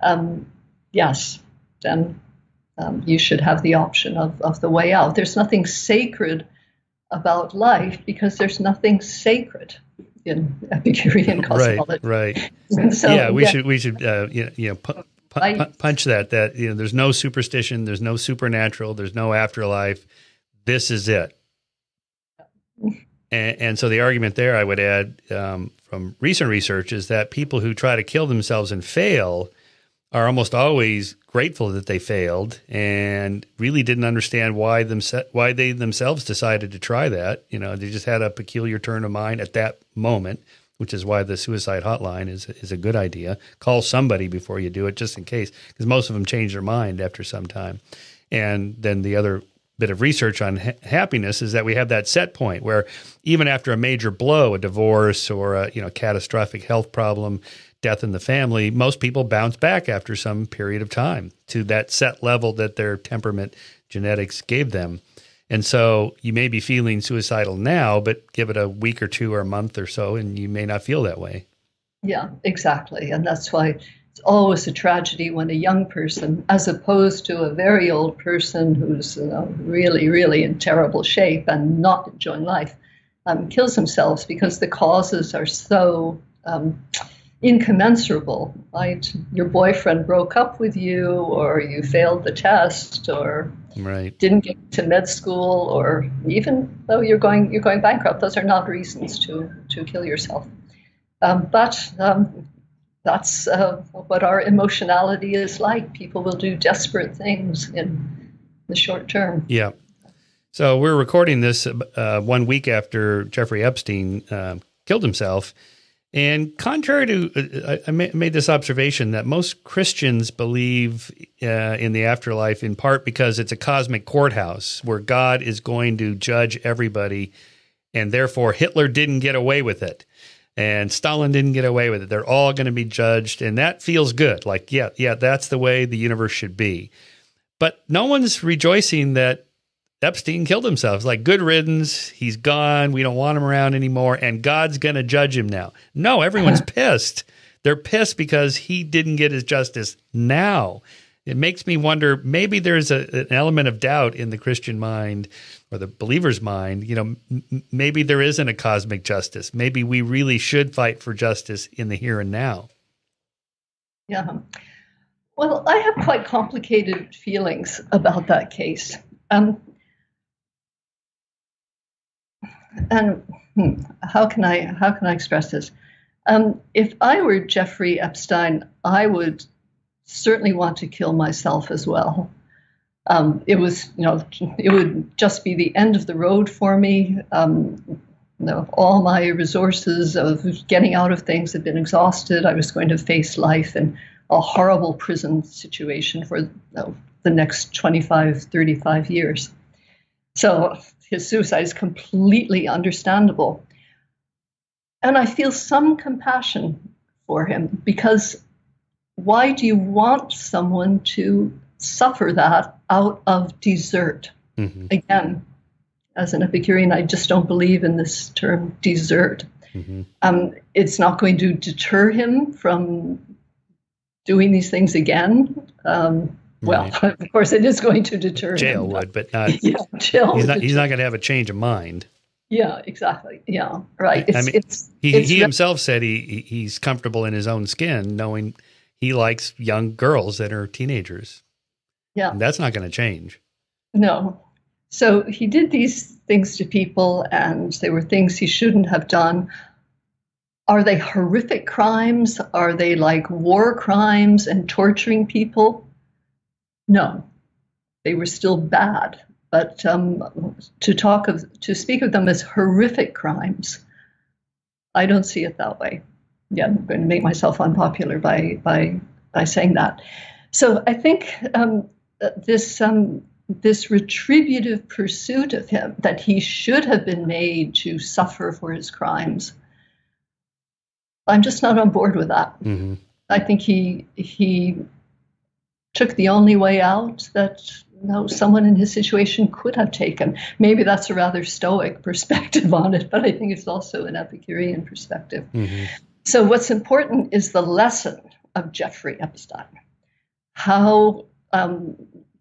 um, yes, then um, you should have the option of, of the way out. There's nothing sacred about life because there's nothing sacred in Epicurean cosmology. Right, right. So, yeah, we yeah. should we should uh, you know pu pu punch that that you know there's no superstition, there's no supernatural, there's no afterlife. This is it. And, and so the argument there, I would add, um, from recent research, is that people who try to kill themselves and fail are almost always grateful that they failed and really didn't understand why them why they themselves decided to try that. You know, they just had a peculiar turn of mind at that moment, which is why the suicide hotline is is a good idea. Call somebody before you do it, just in case, because most of them change their mind after some time. And then the other bit of research on ha happiness is that we have that set point where even after a major blow, a divorce or a, you know, catastrophic health problem, death in the family, most people bounce back after some period of time to that set level that their temperament genetics gave them. And so you may be feeling suicidal now, but give it a week or two or a month or so, and you may not feel that way. Yeah, exactly. And that's why it's always a tragedy when a young person, as opposed to a very old person who's you know, really, really in terrible shape and not enjoying life, um, kills themselves, because the causes are so um, incommensurable, right? Your boyfriend broke up with you, or you failed the test, or right. didn't get to med school, or even though you're going you're going bankrupt. Those are not reasons to to kill yourself. Um, but um, that's uh, what our emotionality is like. People will do desperate things in the short term. Yeah. So we're recording this uh, one week after Jeffrey Epstein uh, killed himself. And contrary to, I made this observation that most Christians believe uh, in the afterlife in part because it's a cosmic courthouse where God is going to judge everybody, and therefore Hitler didn't get away with it, and Stalin didn't get away with it. They're all going to be judged, and that feels good. Like, yeah, yeah, that's the way the universe should be. But no one's rejoicing that Epstein killed himself. It's like, good riddance, he's gone, we don't want him around anymore, and God's going to judge him now. No, everyone's pissed. They're pissed because he didn't get his justice now. It makes me wonder, maybe there's a, an element of doubt in the Christian mind or the believer's mind. You know, m maybe there isn't a cosmic justice. Maybe we really should fight for justice in the here and now. Yeah. Well, I have quite complicated feelings about that case. Um, And hmm, how can I how can I express this? Um, if I were Jeffrey Epstein, I would certainly want to kill myself as well. Um, it was you know it would just be the end of the road for me. Um, you know, all my resources of getting out of things had been exhausted. I was going to face life in a horrible prison situation for you know, the next twenty-five, thirty-five years. So his suicide is completely understandable. And I feel some compassion for him, because why do you want someone to suffer that out of desert? Mm-hmm. Again, as an Epicurean, I just don't believe in this term desert. Mm-hmm. Um, it's not going to deter him from doing these things again. Um, Well, right. Of course, it is going to deter jail him. Jail would, but not. Yeah, jail. He's not. He's not going to have a change of mind. Yeah, exactly. Yeah, right. It's, I mean, it's, he, it's he himself said he he's comfortable in his own skin, knowing he likes young girls that are teenagers. Yeah, and that's not going to change. No. So he did these things to people, and they were things he shouldn't have done. Are they horrific crimes? Are they like war crimes and torturing people? No, they were still bad, but um, to talk of to speak of them as horrific crimes, I don't see it that way. Yeah, I'm going to make myself unpopular by by by saying that. So I think um, this um, this retributive pursuit of him, that he should have been made to suffer for his crimes, I'm just not on board with that. Mm-hmm. I think he he. took the only way out that you know, someone in his situation could have taken. Maybe that's a rather Stoic perspective on it, but I think it's also an Epicurean perspective. Mm-hmm. So what's important is the lesson of Jeffrey Epstein, how um,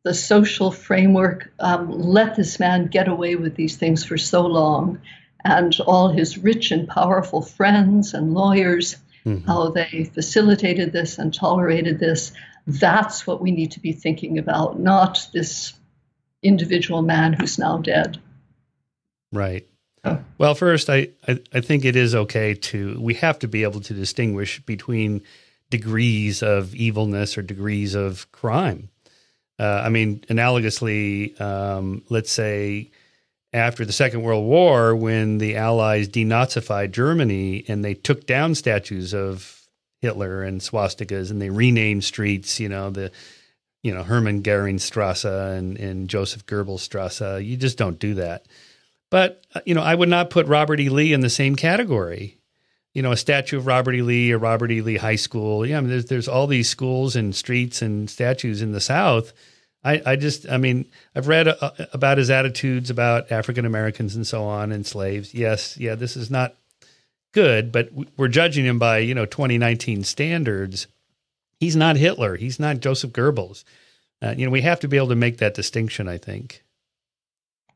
the social framework um, let this man get away with these things for so long, and all his rich and powerful friends and lawyers, mm-hmm. how they facilitated this and tolerated this. That's what we need to be thinking about, not this individual man who's now dead. Right. Oh. Well, first, I, I, I think it is okay to, we have to be able to distinguish between degrees of evilness or degrees of crime. Uh, I mean, analogously, um, let's say after the Second World War, when the Allies denazified Germany and they took down statues of Hitler and swastikas, and they renamed streets, you know, the, you know, Hermann Goeringstrasse and, and Joseph Goebbelsstrasse. You just don't do that. But, you know, I would not put Robert E. Lee in the same category. You know, a statue of Robert E. Lee or Robert E. Lee High School. Yeah, I mean, there's, there's all these schools and streets and statues in the South. I, I just, I mean, I've read a, a, about his attitudes about African Americans and so on and slaves. Yes, yeah, this is not good, but we're judging him by, you know, twenty nineteen standards. He's not Hitler. He's not Joseph Goebbels. Uh, you know, we have to be able to make that distinction, I think.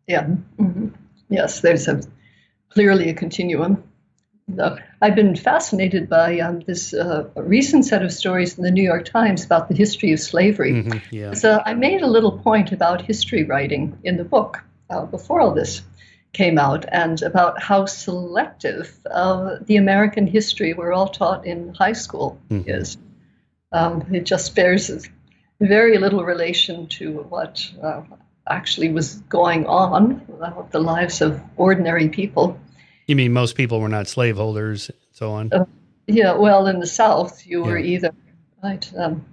Yeah. Mm-hmm. Yes, there's a, clearly a continuum. I've been fascinated by um, this uh, recent set of stories in the New York Times about the history of slavery. Mm-hmm, yeah. So I made a little point about history writing in the book uh, before all this came out, and about how selective uh, the American history we're all taught in high school mm-hmm. is. Um, it just bears very little relation to what uh, actually was going on about the lives of ordinary people. You mean most people were not slaveholders and so on? Uh, yeah, well, in the South, you yeah. were either, right? Um,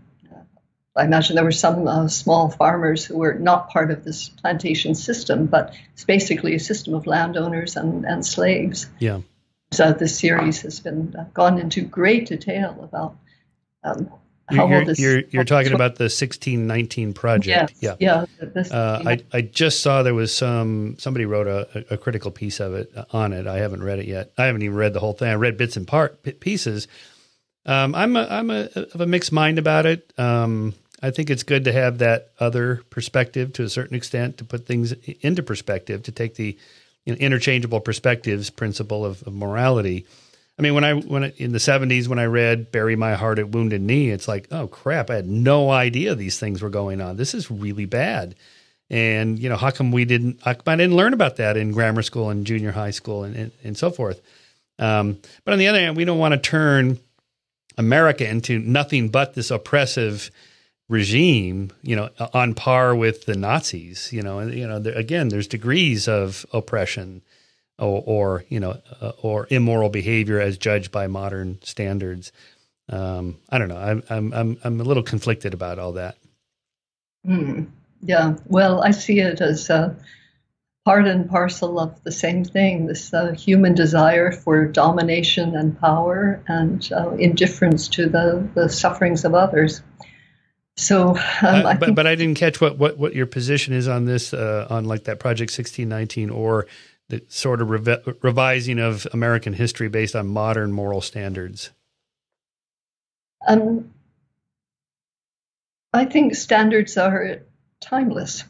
I imagine there were some uh, small farmers who were not part of this plantation system, but it's basically a system of landowners and, and slaves. Yeah. So this series has been uh, gone into great detail about um, how you're, old this... You're, you're talking was. about the sixteen nineteen project. Yes, yeah. yeah this, uh, you know. I, I just saw there was some, somebody wrote a, a critical piece of it uh, on it. I haven't read it yet. I haven't even read the whole thing. I read bits and part pieces. Um, I'm a, I'm a, of a mixed mind about it. Um, I think it's good to have that other perspective to a certain extent, to put things into perspective, to take the you know, interchangeable perspectives principle of, of morality. I mean, when I, when I, in the seventies, when I read Bury My Heart at Wounded Knee, it's like, oh crap, I had no idea these things were going on. This is really bad. And you know, how come we didn't, how come I didn't learn about that in grammar school and junior high school and, and, and so forth. Um, but on the other hand, we don't want to turn America into nothing but this oppressive regime, you know, on par with the Nazis, you know, and, you know, there, again, there's degrees of oppression. Or, or, you know, uh, or immoral behavior as judged by modern standards. Um, I don't know. I'm, I'm, I'm, I'm a little conflicted about all that. Mm, yeah. Well, I see it as uh, part and parcel of the same thing, this uh, human desire for domination and power and uh, indifference to the, the sufferings of others. So, um, uh, I but, but I didn't catch what, what, what your position is on this, uh, on like that Project sixteen nineteen or the sort of rev- revising of American history based on modern moral standards? Um, I think standards are timeless.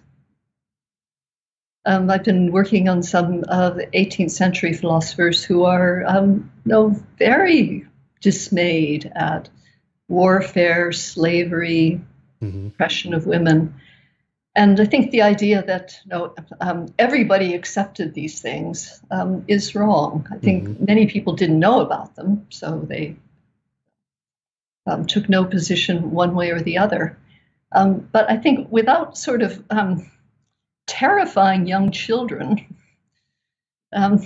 Um, I've been working on some of the eighteenth century philosophers who are um, no, very dismayed at warfare, slavery, mm-hmm. oppression of women. And I think the idea that you know, um, everybody accepted these things um, is wrong. I think mm-hmm. many people didn't know about them, so they um, took no position one way or the other. Um, but I think without sort of um, terrifying young children, um,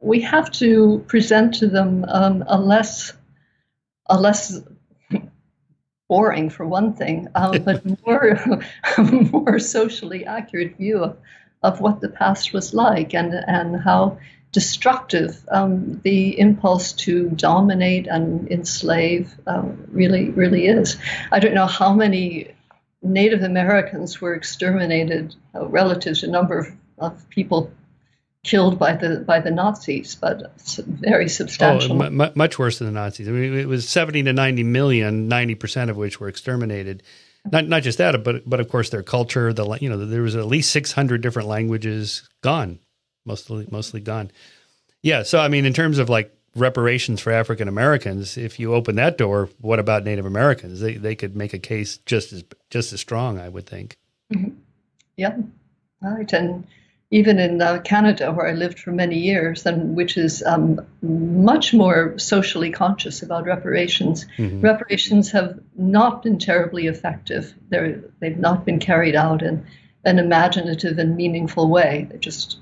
we have to present to them um, a less, a less boring for one thing, um, but more, more socially accurate view of, of what the past was like and, and how destructive um, the impulse to dominate and enslave um, really, really is. I don't know how many Native Americans were exterminated uh, relative to the number of, of people killed by the by the Nazis, but very substantial. Oh, m- much worse than the Nazis. I mean, it was seventy to ninety million, ninety percent of which were exterminated. Not not just that, but but of course their culture. The you know there was at least six hundred different languages gone, mostly mostly gone. Yeah. So I mean, in terms of like reparations for African Americans, if you open that door, what about Native Americans? They they could make a case just as just as strong, I would think. Mm-hmm. Yeah. Right. And even in uh, Canada, where I lived for many years, and which is um, much more socially conscious about reparations, mm-hmm. reparations have not been terribly effective. They're, they've not been carried out in an imaginative and meaningful way. They've just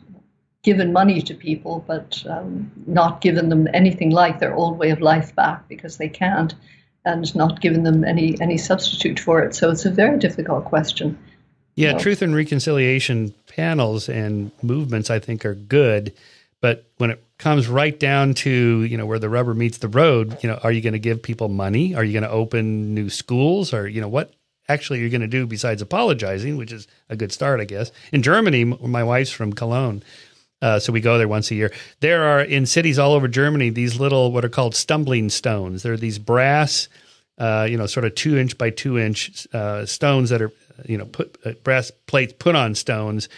given money to people, but um, not given them anything like their old way of life back because they can't, and not given them any, any substitute for it. So it's a very difficult question. Yeah, no. Truth and reconciliation panels and movements, I think, are good, but when it comes right down to, you know, where the rubber meets the road, you know, are you going to give people money? Are you going to open new schools? Or, you know, what actually you're going to do besides apologizing, which is a good start, I guess. In Germany, my wife's from Cologne, uh, so we go there once a year. There are, in cities all over Germany, these little what are called stumbling stones. There are these brass, uh, you know, sort of two inch by two inch uh, stones that are, you know, put uh, brass plates put on stones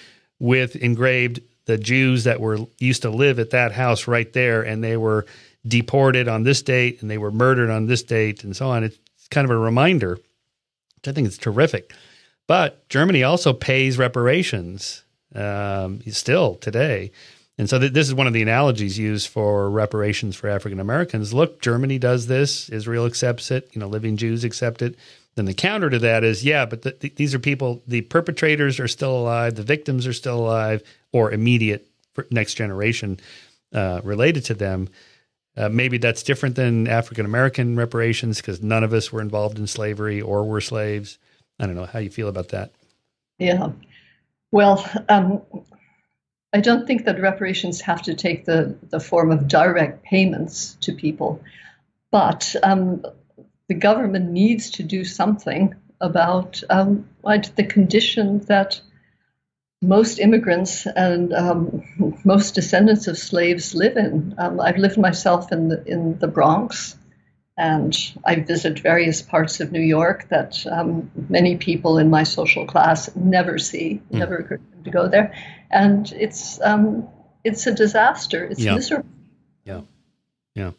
with engraved the Jews that were used to live at that house right there. And they were deported on this date and they were murdered on this date and so on. It's kind of a reminder, which I think is terrific. But Germany also pays reparations um, still today. And so th this is one of the analogies used for reparations for African Americans. Look, Germany does this. Israel accepts it. You know, living Jews accept it. Then the counter to that is, yeah, but the, the, these are people, the perpetrators are still alive, the victims are still alive, or immediate next generation uh, related to them. Uh, maybe that's different than African-American reparations because none of us were involved in slavery or were slaves. I don't know how you feel about that. Yeah. Well, um, I don't think that reparations have to take the, the form of direct payments to people, but um, the government needs to do something about um, the condition that most immigrants and um, most descendants of slaves live in. Um, I've lived myself in the, in the Bronx, and I visit various parts of New York that um, many people in my social class never see, mm. never occur to go there. And it's, um, it's a disaster. It's yeah. miserable. Yeah, yeah.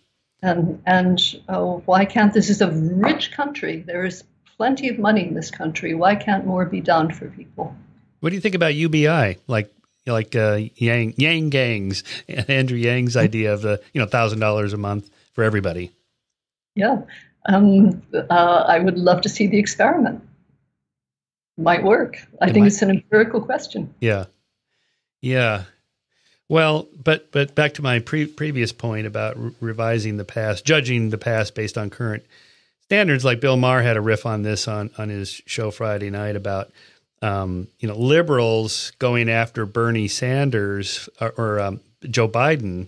And, and oh, why can't, this is a rich country. There is plenty of money in this country. Why can't more be done for people? What do you think about U B I? Like, like uh, Yang, Yang gangs, Andrew Yang's idea of the, you know, a thousand dollars a month for everybody. Yeah. Um, uh, I would love to see the experiment. Might work. I it think might. It's an empirical question. Yeah. Yeah. Well, but but back to my pre previous point about re revising the past, judging the past based on current standards. Like Bill Maher had a riff on this on on his show Friday night about um, you know liberals going after Bernie Sanders or, or um, Joe Biden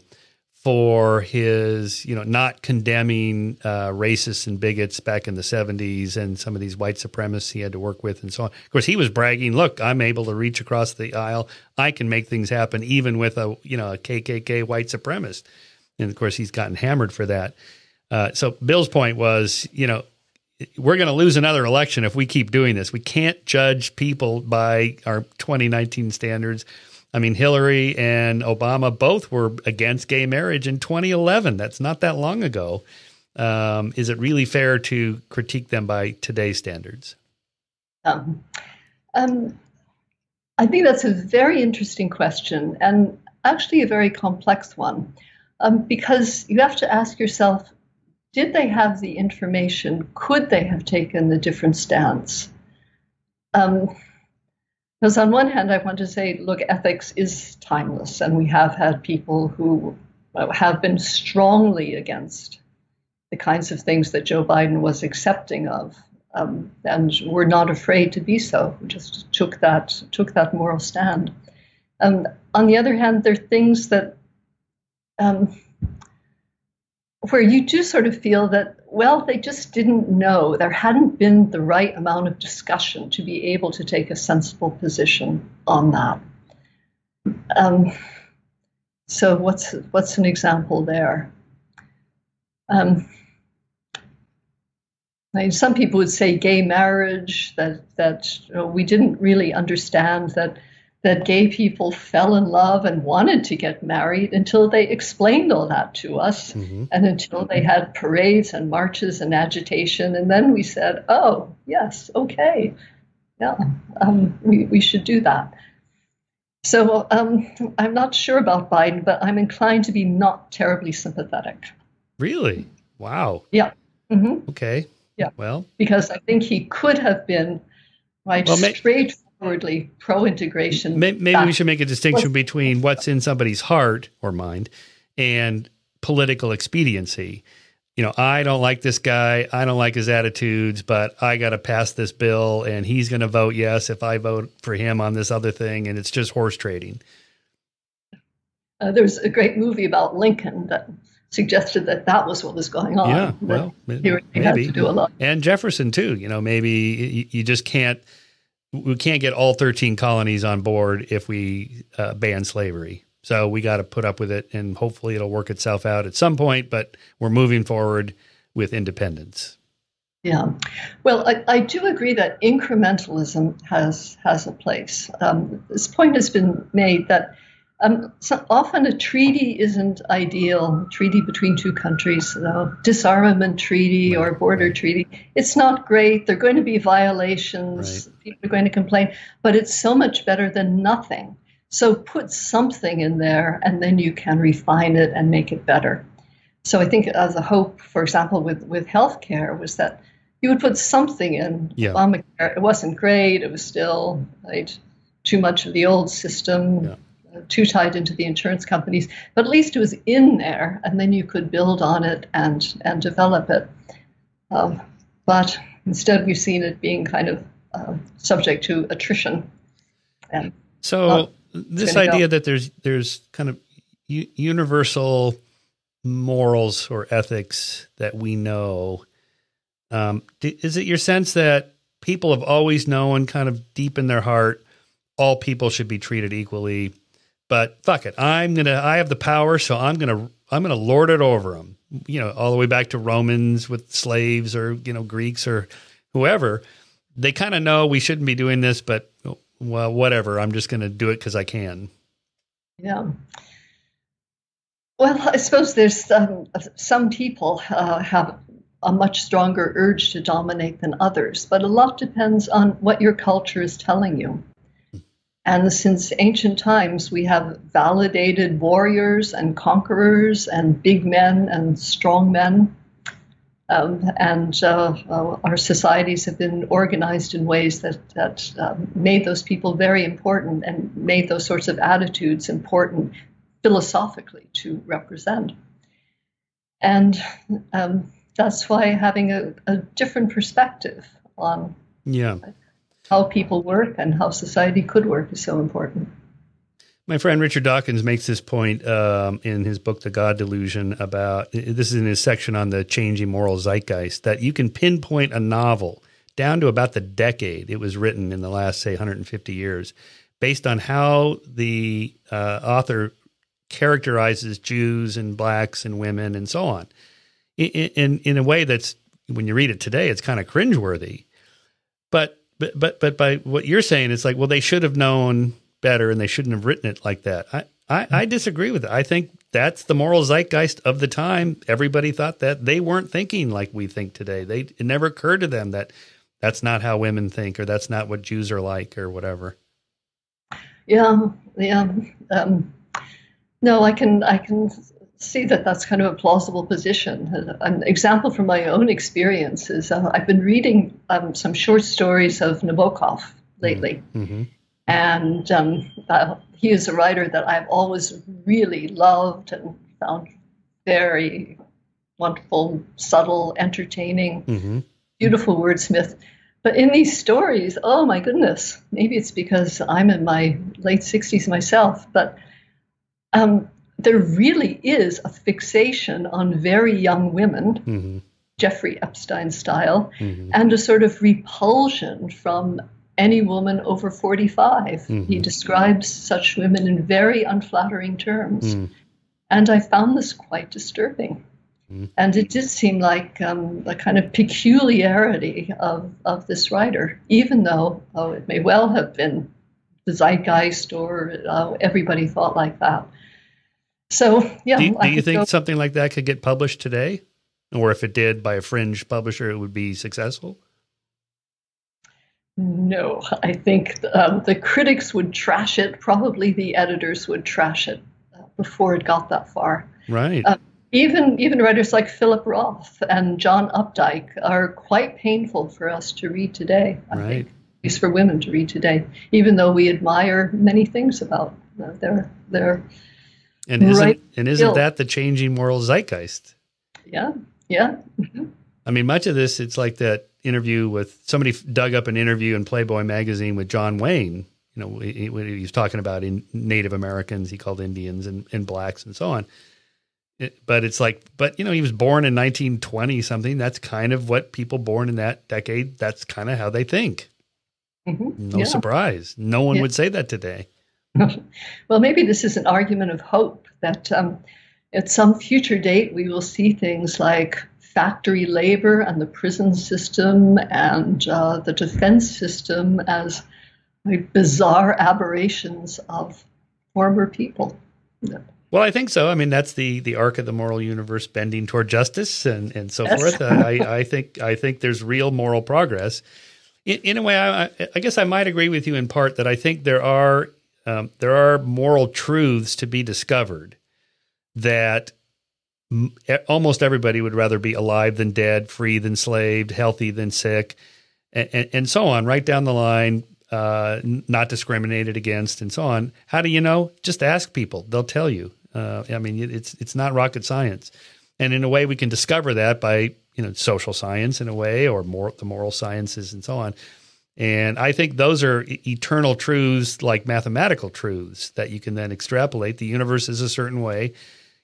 for his you know not condemning uh, racists and bigots back in the seventies and some of these white supremacists he had to work with and so on. Of course, he was bragging, look, I'm able to reach across the aisle. I can make things happen even with a you know a K K K white supremacist. And of course, he's gotten hammered for that. Uh, so Bill's point was, you know, we're going to lose another election if we keep doing this. We can't judge people by our twenty nineteen standards. I mean, Hillary and Obama both were against gay marriage in twenty eleven. That's not that long ago. Um, is it really fair to critique them by today's standards? Um, um, I think that's a very interesting question, and actually a very complex one, um, because you have to ask yourself, did they have the information? Could they have taken a different stance? Um, Because on one hand, I want to say, look, ethics is timeless, and we have had people who have been strongly against the kinds of things that Joe Biden was accepting of, um, and were not afraid to be so. We just took that took that moral stand. Um, on the other hand, there are things that um, where you do sort of feel that, well, they just didn't know. There hadn't been the right amount of discussion to be able to take a sensible position on that. Um, so what's, what's an example there? Um, Like some people would say gay marriage, that that you know, we didn't really understand that that gay people fell in love and wanted to get married until they explained all that to us, mm-hmm. and until they had parades and marches and agitation. And then we said, oh, yes, okay, yeah, um, we, we should do that. So um, I'm not sure about Biden, but I'm inclined to be not terribly sympathetic. Really? Wow. Yeah. Mm-hmm. Okay. Yeah. Well, because I think he could have been right well, straight. Forwardly pro-integration. Maybe back. We should make a distinction between what's in somebody's heart or mind and political expediency. You know, I don't like this guy. I don't like his attitudes, but I got to pass this bill and he's going to vote yes if I vote for him on this other thing. And it's just horse trading. Uh, there's a great movie about Lincoln that suggested that that was what was going on. Yeah, well, he really maybe. Had to do a lot. And Jefferson too, you know, maybe you, you just can't, we can't get all thirteen colonies on board if we uh, ban slavery. So we got to put up with it, and hopefully it'll work itself out at some point, but we're moving forward with independence. Yeah. Well, I, I do agree that incrementalism has, has a place. Um, this point has been made that um, so often a treaty isn't ideal, a treaty between two countries, so disarmament treaty right, or border right. treaty. It's not great. There are going to be violations. Right. People are going to complain, but it's so much better than nothing. So put something in there and then you can refine it and make it better. So I think as a hope, for example, with, with healthcare was that you would put something in yeah. Obamacare. It wasn't great. It was still right, too much of the old system. Yeah. Too tied into the insurance companies, but at least it was in there, and then you could build on it and and develop it. Um, but instead, we've seen it being kind of uh, subject to attrition. And so this idea go. that there's there's kind of u universal morals or ethics that we know. Um, is it your sense that people have always known, kind of deep in their heart, all people should be treated equally? But fuck it, I'm gonna. I have the power, so I'm gonna. I'm gonna lord it over them. You know, all the way back to Romans with slaves, or you know, Greeks, or whoever. They kind of know we shouldn't be doing this, but well, whatever. I'm just gonna do it because I can. Yeah. Well, I suppose there's um, some people uh, have a much stronger urge to dominate than others, but a lot depends on what your culture is telling you. And since ancient times, we have validated warriors and conquerors and big men and strong men. Um, and uh, uh, our societies have been organized in ways that, that uh, made those people very important and made those sorts of attitudes important philosophically to represent. And um, that's why having a, a different perspective on yeah. how people work and how society could work is so important. My friend Richard Dawkins makes this point um, in his book, The God Delusion, about, this is in his section on the changing moral zeitgeist, that you can pinpoint a novel down to about the decade it was written in the last, say, one hundred fifty years, based on how the uh, author characterizes Jews and blacks and women and so on. In, in, in a way that's, when you read it today, it's kind of cringeworthy. But But, but, but by what you're saying, it's like, well, they should have known better and they shouldn't have written it like that. I, I, I disagree with that. I think that's the moral zeitgeist of the time. Everybody thought that. They weren't thinking like we think today. They, it never occurred to them that that's not how women think, or that's not what Jews are like, or whatever. Yeah. Yeah. Um, no, I can, I can see that that's kind of a plausible position. An example from my own experience is uh, I've been reading um, some short stories of Nabokov lately. Mm-hmm. And um, uh, he is a writer that I've always really loved and found very wonderful, subtle, entertaining, mm-hmm. beautiful wordsmith. But in these stories, oh my goodness, maybe it's because I'm in my late sixties myself, but um, there really is a fixation on very young women, mm-hmm. Jeffrey Epstein style, mm-hmm. and a sort of repulsion from any woman over forty-five. Mm-hmm. He describes such women in very unflattering terms. Mm. And I found this quite disturbing. Mm. And it did seem like um, a kind of peculiarity of, of this writer, even though oh, it may well have been the zeitgeist or uh, everybody thought like that. So, yeah. Do you, do you think go- something like that could get published today? Or if it did by a fringe publisher, it would be successful? No, I think um, the critics would trash it. Probably the editors would trash it uh, before it got that far. Right. Uh, even even writers like Philip Roth and John Updike are quite painful for us to read today. I right. think, at least for women to read today, even though we admire many things about uh, their their. And isn't right and isn't guilt. That the changing moral zeitgeist? Yeah. Yeah. Mm-hmm. I mean, much of this, it's like that interview with somebody dug up an interview in Playboy magazine with John Wayne. You know, he, he was talking about in Native Americans, he called Indians and, and blacks and so on. It, but it's like, but you know, he was born in nineteen twenty something. That's kind of what people born in that decade. That's kind of how they think. Mm-hmm. No yeah. surprise. No one yeah. would say that today. Well, maybe this is an argument of hope that um, at some future date, we will see things like factory labor and the prison system and uh, the defense system as like, bizarre aberrations of former people. Yeah. Well, I think so. I mean, that's the the arc of the moral universe bending toward justice and, and so yes. forth. I, I think I think there's real moral progress. In, in a way, I, I guess I might agree with you in part that I think there are um, there are moral truths to be discovered that almost everybody would rather be alive than dead, free than slaved, healthy than sick, and, and, and so on, right down the line, uh, not discriminated against and so on. How do you know? Just ask people. They'll tell you. Uh, I mean, it's it's not rocket science. And in a way, we can discover that by, you know, social science in a way or more the moral sciences and so on. And I think those are eternal truths like mathematical truths that you can then extrapolate. The universe is a certain way.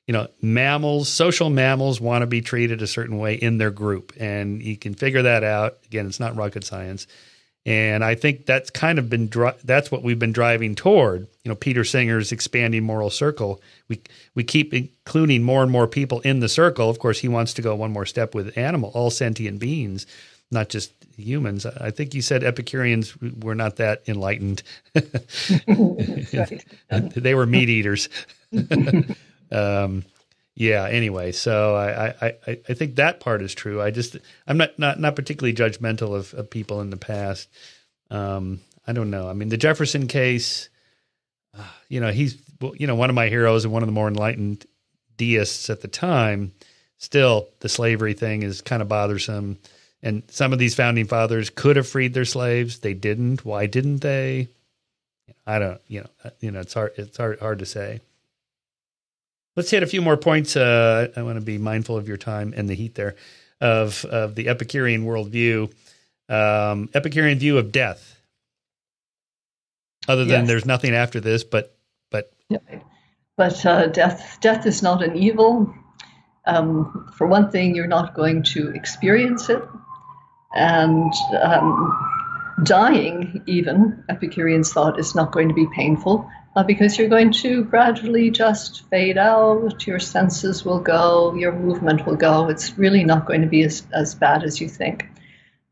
You know, mammals, social mammals want to be treated a certain way in their group. And you can figure that out. Again, it's not rocket science. And I think that's kind of been, dri- that's what we've been driving toward. You know, Peter Singer's expanding moral circle. We we keep including more and more people in the circle. Of course, he wants to go one more step with animal, all sentient beings, not just humans. I think you said Epicureans were not that enlightened. They were meat eaters. Um, yeah, anyway, so I, I, I, I think that part is true. I just, I'm not, not, not particularly judgmental of, of people in the past. Um, I don't know. I mean, the Jefferson case, uh, you know, he's, you know, one of my heroes and one of the more enlightened deists at the time. Still, the slavery thing is kind of bothersome. And some of these founding fathers could have freed their slaves. They didn't. Why didn't they? I don't, you know, you know, it's hard, it's hard, hard to say. Let's hit a few more points. Uh, I want to be mindful of your time and the heat there of, of the Epicurean worldview, um, Epicurean view of death. Other than yes. there's nothing after this, but but yeah. but uh, death death is not an evil. Um, for one thing, you're not going to experience it, and um, dying, even Epicureans thought, is not going to be painful. Uh, because you're going to gradually just fade out, your senses will go, your movement will go. It's really not going to be as, as bad as you think.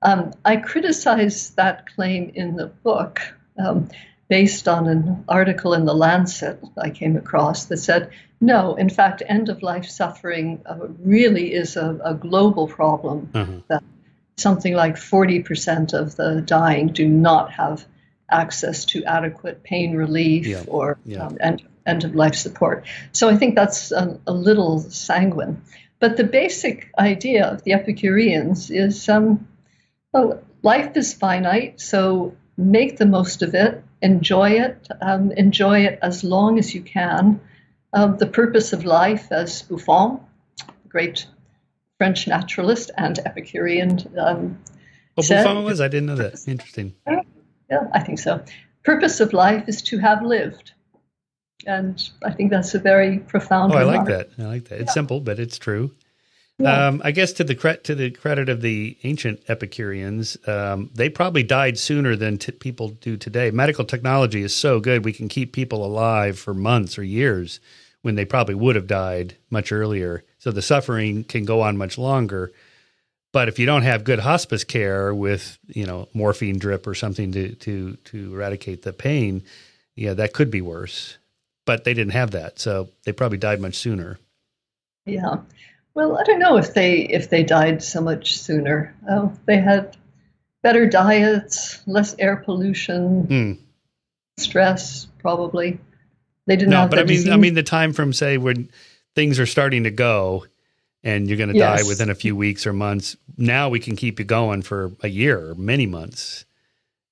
Um, I criticize that claim in the book um, based on an article in The Lancet I came across that said, no, in fact, end-of-life suffering uh, really is a, a global problem. Mm-hmm. That something like forty percent of the dying do not have access to adequate pain relief yeah, or yeah. Um, end, end of life support. So I think that's a, a little sanguine. But the basic idea of the Epicureans is, um, well, life is finite, so make the most of it, enjoy it, um, enjoy it as long as you can. Um, the purpose of life, as Buffon, the great French naturalist and Epicurean, um, oh, said, Buffon was? I didn't know that. Interesting. Yeah, I think so. Purpose of life is to have lived. And I think that's a very profound Oh, remark. I like that. I like that. It's yeah. simple, but it's true. Yeah. Um, I guess to the cre- to the credit of the ancient Epicureans, um, they probably died sooner than t- people do today. Medical technology is so good. We can keep people alive for months or years when they probably would have died much earlier. So the suffering can go on much longer. But if you don't have good hospice care with, you know, morphine drip or something to to to eradicate the pain, yeah, that could be worse. But they didn't have that, so they probably died much sooner. Yeah. Well, I don't know if they if they died so much sooner. Oh, they had better diets, less air pollution, mm. stress, probably. They didn't no, have but I mean, disease. I mean, the time from, say, when things are starting to go and you're going to yes. die within a few weeks or months. Now we can keep you going for a year or many months.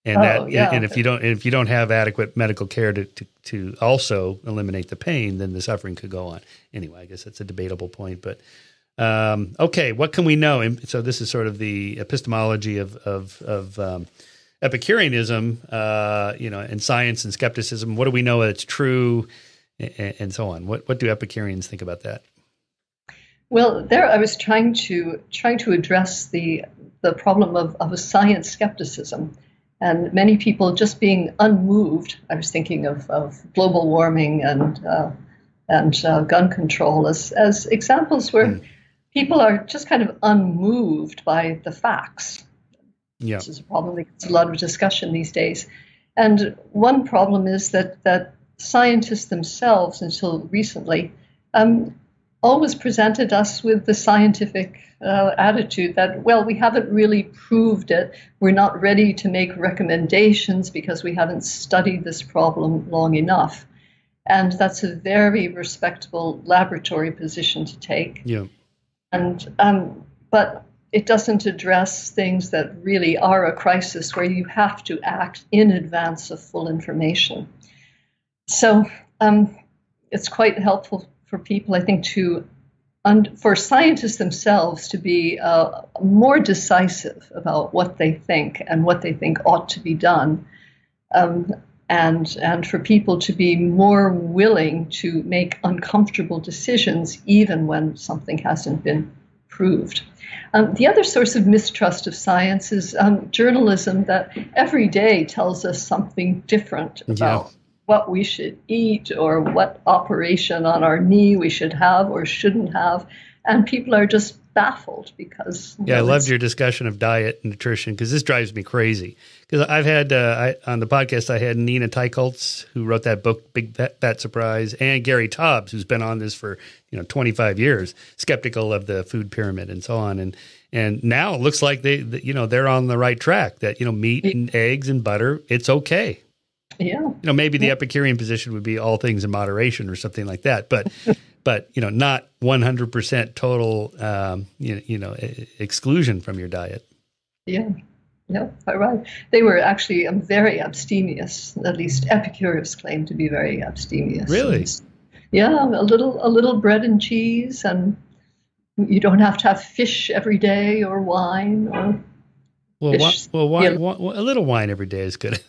And oh, that, yeah. and if you don't, if you don't have adequate medical care to, to, to also eliminate the pain, then the suffering could go on. Anyway, I guess that's a debatable point, but, um, okay. What can we know? And so this is sort of the epistemology of, of, of, um, Epicureanism, uh, you know, and science and skepticism. What do we know that's true and, and so on? What, what do Epicureans think about that? Well, there I was trying to trying to address the the problem of, of a science skepticism, and many people just being unmoved. I was thinking of, of global warming and uh, and uh, gun control as as examples where mm. people are just kind of unmoved by the facts. Yeah, this is a problem that gets a lot of discussion these days, and one problem is that that scientists themselves, until recently, um, always presented us with the scientific uh, attitude that, well, we haven't really proved it. We're not ready to make recommendations because we haven't studied this problem long enough. And that's a very respectable laboratory position to take. Yeah. And um, but it doesn't address things that really are a crisis where you have to act in advance of full information. So um, it's quite helpful for people, I think, to, un- for scientists themselves to be uh, more decisive about what they think and what they think ought to be done, um, and and for people to be more willing to make uncomfortable decisions, even when something hasn't been proved. Um, the other source of mistrust of science is um, journalism that every day tells us something different about yeah. what we should eat or what operation on our knee we should have or shouldn't have. And people are just baffled because... Yeah, well, I loved your discussion of diet and nutrition because this drives me crazy. Because I've had, uh, I, on the podcast, I had Nina Teicholz, who wrote that book, Big Fat, Fat Surprise, and Gary Tobbs, who's been on this for, you know, twenty-five years, skeptical of the food pyramid and so on. And and now it looks like they, you know, they're on the right track that, you know, meat and eggs and butter, it's okay. Yeah. You know, maybe the yeah. Epicurean position would be all things in moderation or something like that, but, but, you know, not one hundred percent total, um, you, you know, e- exclusion from your diet. Yeah. No, quite right. They were actually um, very abstemious. At least Epicurus claimed to be very abstemious. Really? And, yeah. A little, a little bread and cheese, and you don't have to have fish every day or wine or Well, why, well wine, yeah. wine, a little wine every day is good.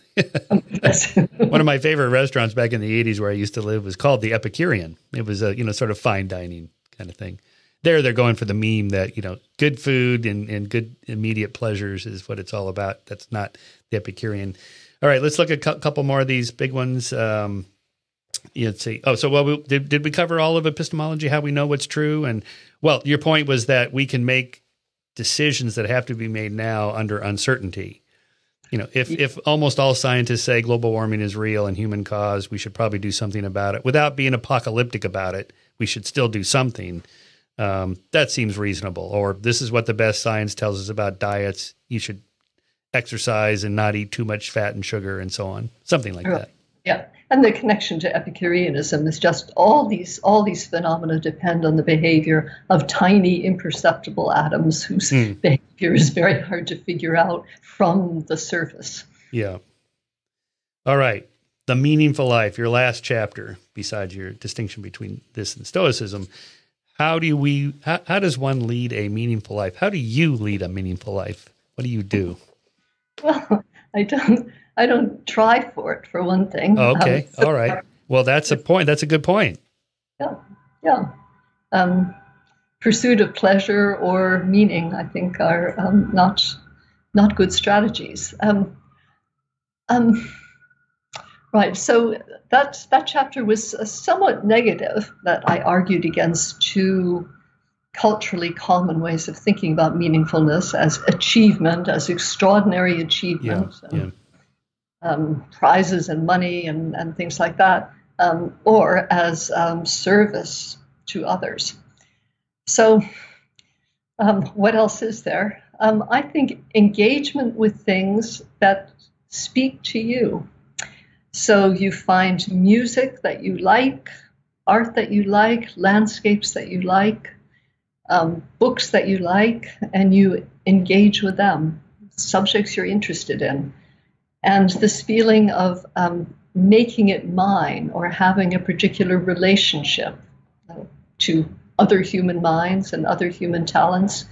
One of my favorite restaurants back in the eighties where I used to live was called the Epicurean. It was a, you know, sort of fine dining kind of thing. There they're going for the meme that, you know, good food and, and good immediate pleasures is what it's all about. That's not the Epicurean. All right, let's look at a cu- couple more of these big ones. Um, let's see. Oh, so well, we, did, did we cover all of epistemology, how we know what's true? And, well, your point was that we can make decisions that have to be made now under uncertainty. You know, if, if almost all scientists say global warming is real and human caused, we should probably do something about it without being apocalyptic about it. We should still do something. Um, that seems reasonable. Or this is what the best science tells us about diets. You should exercise and not eat too much fat and sugar and so on. Something like that. Yeah. And the connection to Epicureanism is just all these all these phenomena depend on the behavior of tiny, imperceptible atoms whose mm. behavior is very hard to figure out from the surface. Yeah. All right. The Meaningful Life, your last chapter, besides your distinction between this and Stoicism. How do we? How, how does one lead a meaningful life? How do you lead a meaningful life? What do you do? Well, I don't... I don't try for it, for one thing. Okay, um, all right. Well, that's a point. That's a good point. Yeah, yeah. Um, pursuit of pleasure or meaning, I think, are um, not not good strategies. Um, um, Right. So that, that chapter was somewhat negative, that I argued against two culturally common ways of thinking about meaningfulness as achievement, as extraordinary achievement, yeah, and, yeah. Um, prizes and money and, and things like that, um, or as um, service to others. So um, what else is there? Um, I think engagement with things that speak to you. So you find music that you like, art that you like, landscapes that you like, um, books that you like, and you engage with them, subjects you're interested in. And this feeling of um, making it mine or having a particular relationship uh, to other human minds and other human talents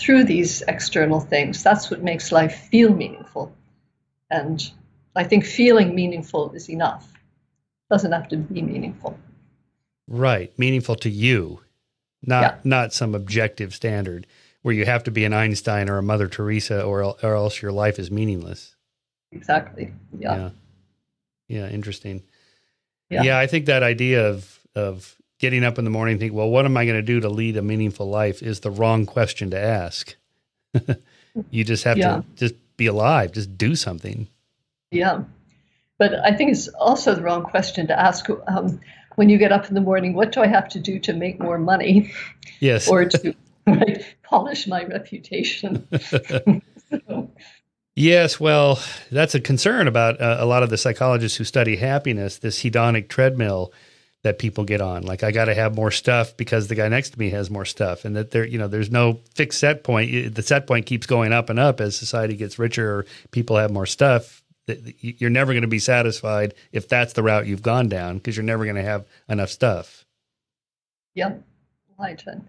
through these external things, that's what makes life feel meaningful. And I think feeling meaningful is enough. It doesn't have to be meaningful. Right. Meaningful to you, not yeah. not some objective standard where you have to be an Einstein or a Mother Teresa or, or else your life is meaningless. Exactly. Yeah. Yeah. Yeah, interesting. Yeah. yeah. I think that idea of, of getting up in the morning and think, well, what am I going to do to lead a meaningful life is the wrong question to ask. You just have yeah. to just be alive, just do something. Yeah. But I think it's also the wrong question to ask um, when you get up in the morning, what do I have to do to make more money? Yes. Or to right, polish my reputation. So. Yes. Well, that's a concern about uh, a lot of the psychologists who study happiness, this hedonic treadmill that people get on. Like, I got to have more stuff because the guy next to me has more stuff, and that there, you know, there's no fixed set point. The set point keeps going up and up as society gets richer, or people have more stuff. You're never going to be satisfied if that's the route you've gone down, because you're never going to have enough stuff. Yeah, right. And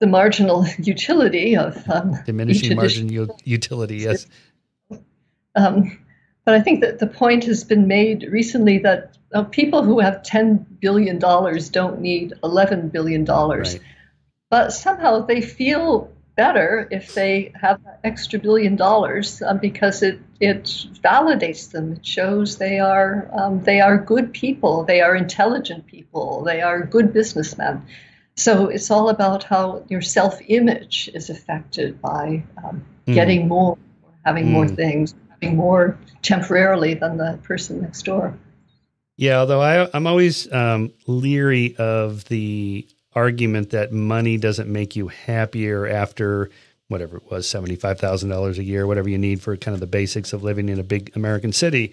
the marginal utility of um, diminishing marginal utility. Yes. Um, but I think that the point has been made recently that uh, people who have ten billion dollars don't need eleven billion dollars, right. But somehow they feel better if they have that extra billion dollars um, because it it validates them. It shows they are um, they are good people. They are intelligent people. They are good businessmen. So it's all about how your self-image is affected by um, mm. getting more, or having mm. more things, having more temporarily than the person next door. Yeah, although I, I'm always um, leery of the argument that money doesn't make you happier after whatever it was, seventy-five thousand dollars a year, whatever you need for kind of the basics of living in a big American city.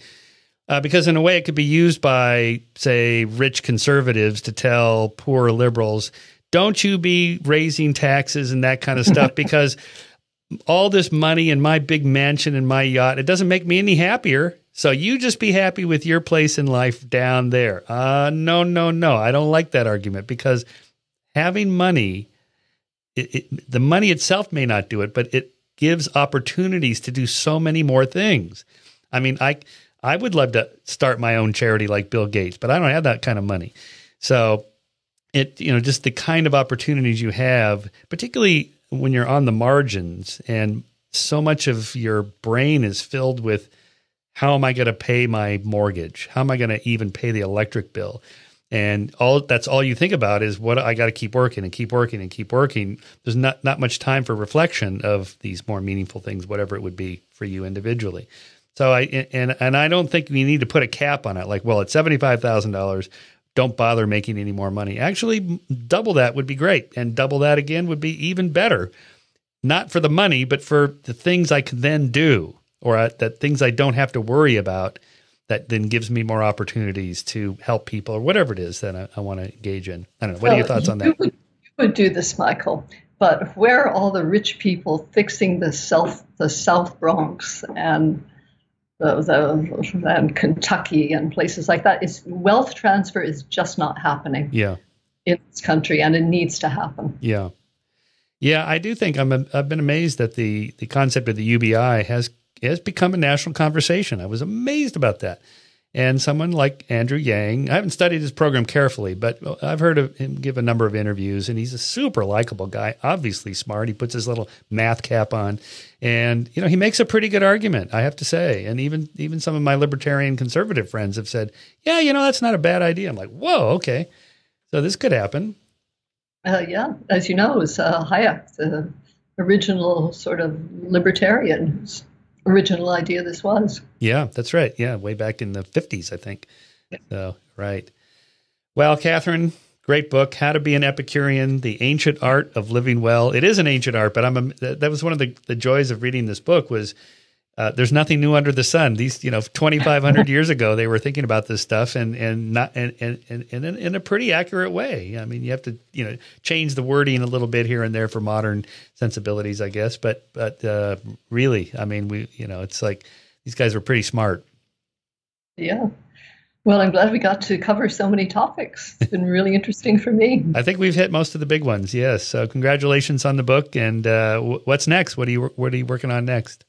Uh, because in a way it could be used by, say, rich conservatives to tell poor liberals, don't you be raising taxes and that kind of stuff, because all this money and my big mansion and my yacht, it doesn't make me any happier. So you just be happy with your place in life down there. Uh, no, no, no. I don't like that argument, because having money, it, it, the money itself may not do it, but it gives opportunities to do so many more things. I mean, I I would love to start my own charity like Bill Gates, but I don't have that kind of money. So it, you know, just the kind of opportunities you have, particularly when you're on the margins, and so much of your brain is filled with, how am I going to pay my mortgage? How am I going to even pay the electric bill? And all that's all you think about is what I got to keep working and keep working and keep working. There's not, not much time for reflection of these more meaningful things, whatever it would be for you individually. So I, and, and I don't think you need to put a cap on it. Like, well, at seventy-five thousand dollars, don't bother making any more money. Actually, double that would be great. And double that again would be even better. Not for the money, but for the things I can then do, or uh, the things I don't have to worry about. That then gives me more opportunities to help people, or whatever it is that I, I want to engage in. I don't know. What well, are your thoughts on that? You would, you would do this, Michael, but where are all the rich people fixing the self, the South Bronx and the, the and Kentucky and places like that? It's, wealth transfer is just not happening. Yeah. In this country, and it needs to happen. Yeah, yeah. I do think I'm. I've been amazed that the the concept of the U B I has. It's become a national conversation. I was amazed about that. And someone like Andrew Yang, I haven't studied his program carefully, but I've heard of him give a number of interviews, and he's a super likable guy, obviously smart. He puts his little math cap on, and you know, he makes a pretty good argument, I have to say. And even even some of my libertarian conservative friends have said, yeah, you know, that's not a bad idea. I'm like, whoa, okay. So this could happen. Uh, yeah, as you know, it was uh, Hayek, the original sort of libertarian, original idea this was. Yeah, that's right. Yeah, way back in the fifties, I think. Yeah. So, right. Well, Catherine, great book, How to Be an Epicurean, The Ancient Art of Living Well. It is an ancient art, but I'm a, that was one of the, the joys of reading this book was uh, there's nothing new under the sun. These, you know, twenty-five hundred years ago, they were thinking about this stuff and and not and and, and, and in, in a pretty accurate way. I mean, you have to, you know, change the wording a little bit here and there for modern sensibilities, I guess. But but uh, really, I mean, we, you know, it's like these guys were pretty smart. Yeah. Well, I'm glad we got to cover so many topics. It's been really interesting for me. I think we've hit most of the big ones. Yes. So congratulations on the book. And uh, w- what's next? What are you What are you working on next?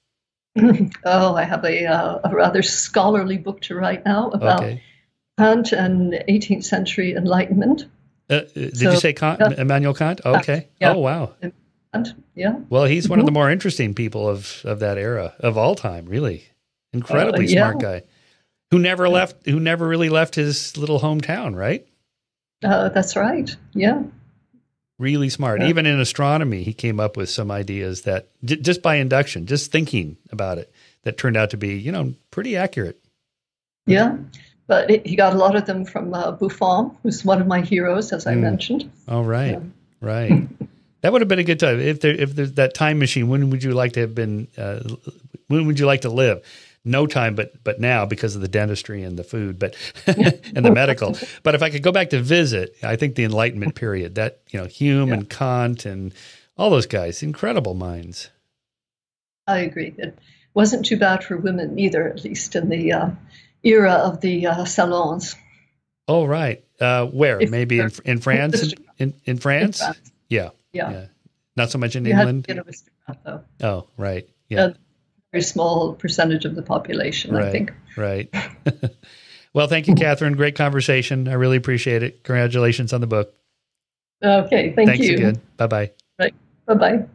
Oh, I have a, uh, a rather scholarly book to write now about okay. Kant and eighteenth century Enlightenment. Uh, did so, you say Kant? Uh, Immanuel Kant? Oh, okay. Uh, yeah. Oh, wow. And, yeah. Well, he's one mm-hmm. of the more interesting people of, of that era, of all time, really. Incredibly uh, yeah. smart guy who never yeah. left, who never really left his little hometown, right? Uh, that's right. Yeah. Really smart. Yeah. Even in astronomy, he came up with some ideas that j- just by induction, just thinking about it, that turned out to be, you know, pretty accurate. Yeah, but it, he got a lot of them from uh, Buffon, who's one of my heroes, as I mm. mentioned. Oh, right, yeah. right. That would have been a good time. If there, if there's that time machine, when would you like to have been? Uh, when would you like to live? No time, but but now because of the dentistry and the food, but and the medical. But if I could go back to visit, I think the Enlightenment period, that, you know, Hume yeah. and Kant and all those guys, incredible minds. I agree. It wasn't too bad for women either, at least in the uh, era of the uh, salons. Oh right, uh, where if maybe in, in France, in, in France, in France, yeah, yeah, yeah. Not so much in you England. Had to get a restaurant, though. Oh right, yeah. Uh, Very small percentage of the population, right, I think. Right. Well, thank you, Catherine. Great conversation. I really appreciate it. Congratulations on the book. Okay. Thank Thanks you. Thanks again. Bye bye. Right. Bye bye.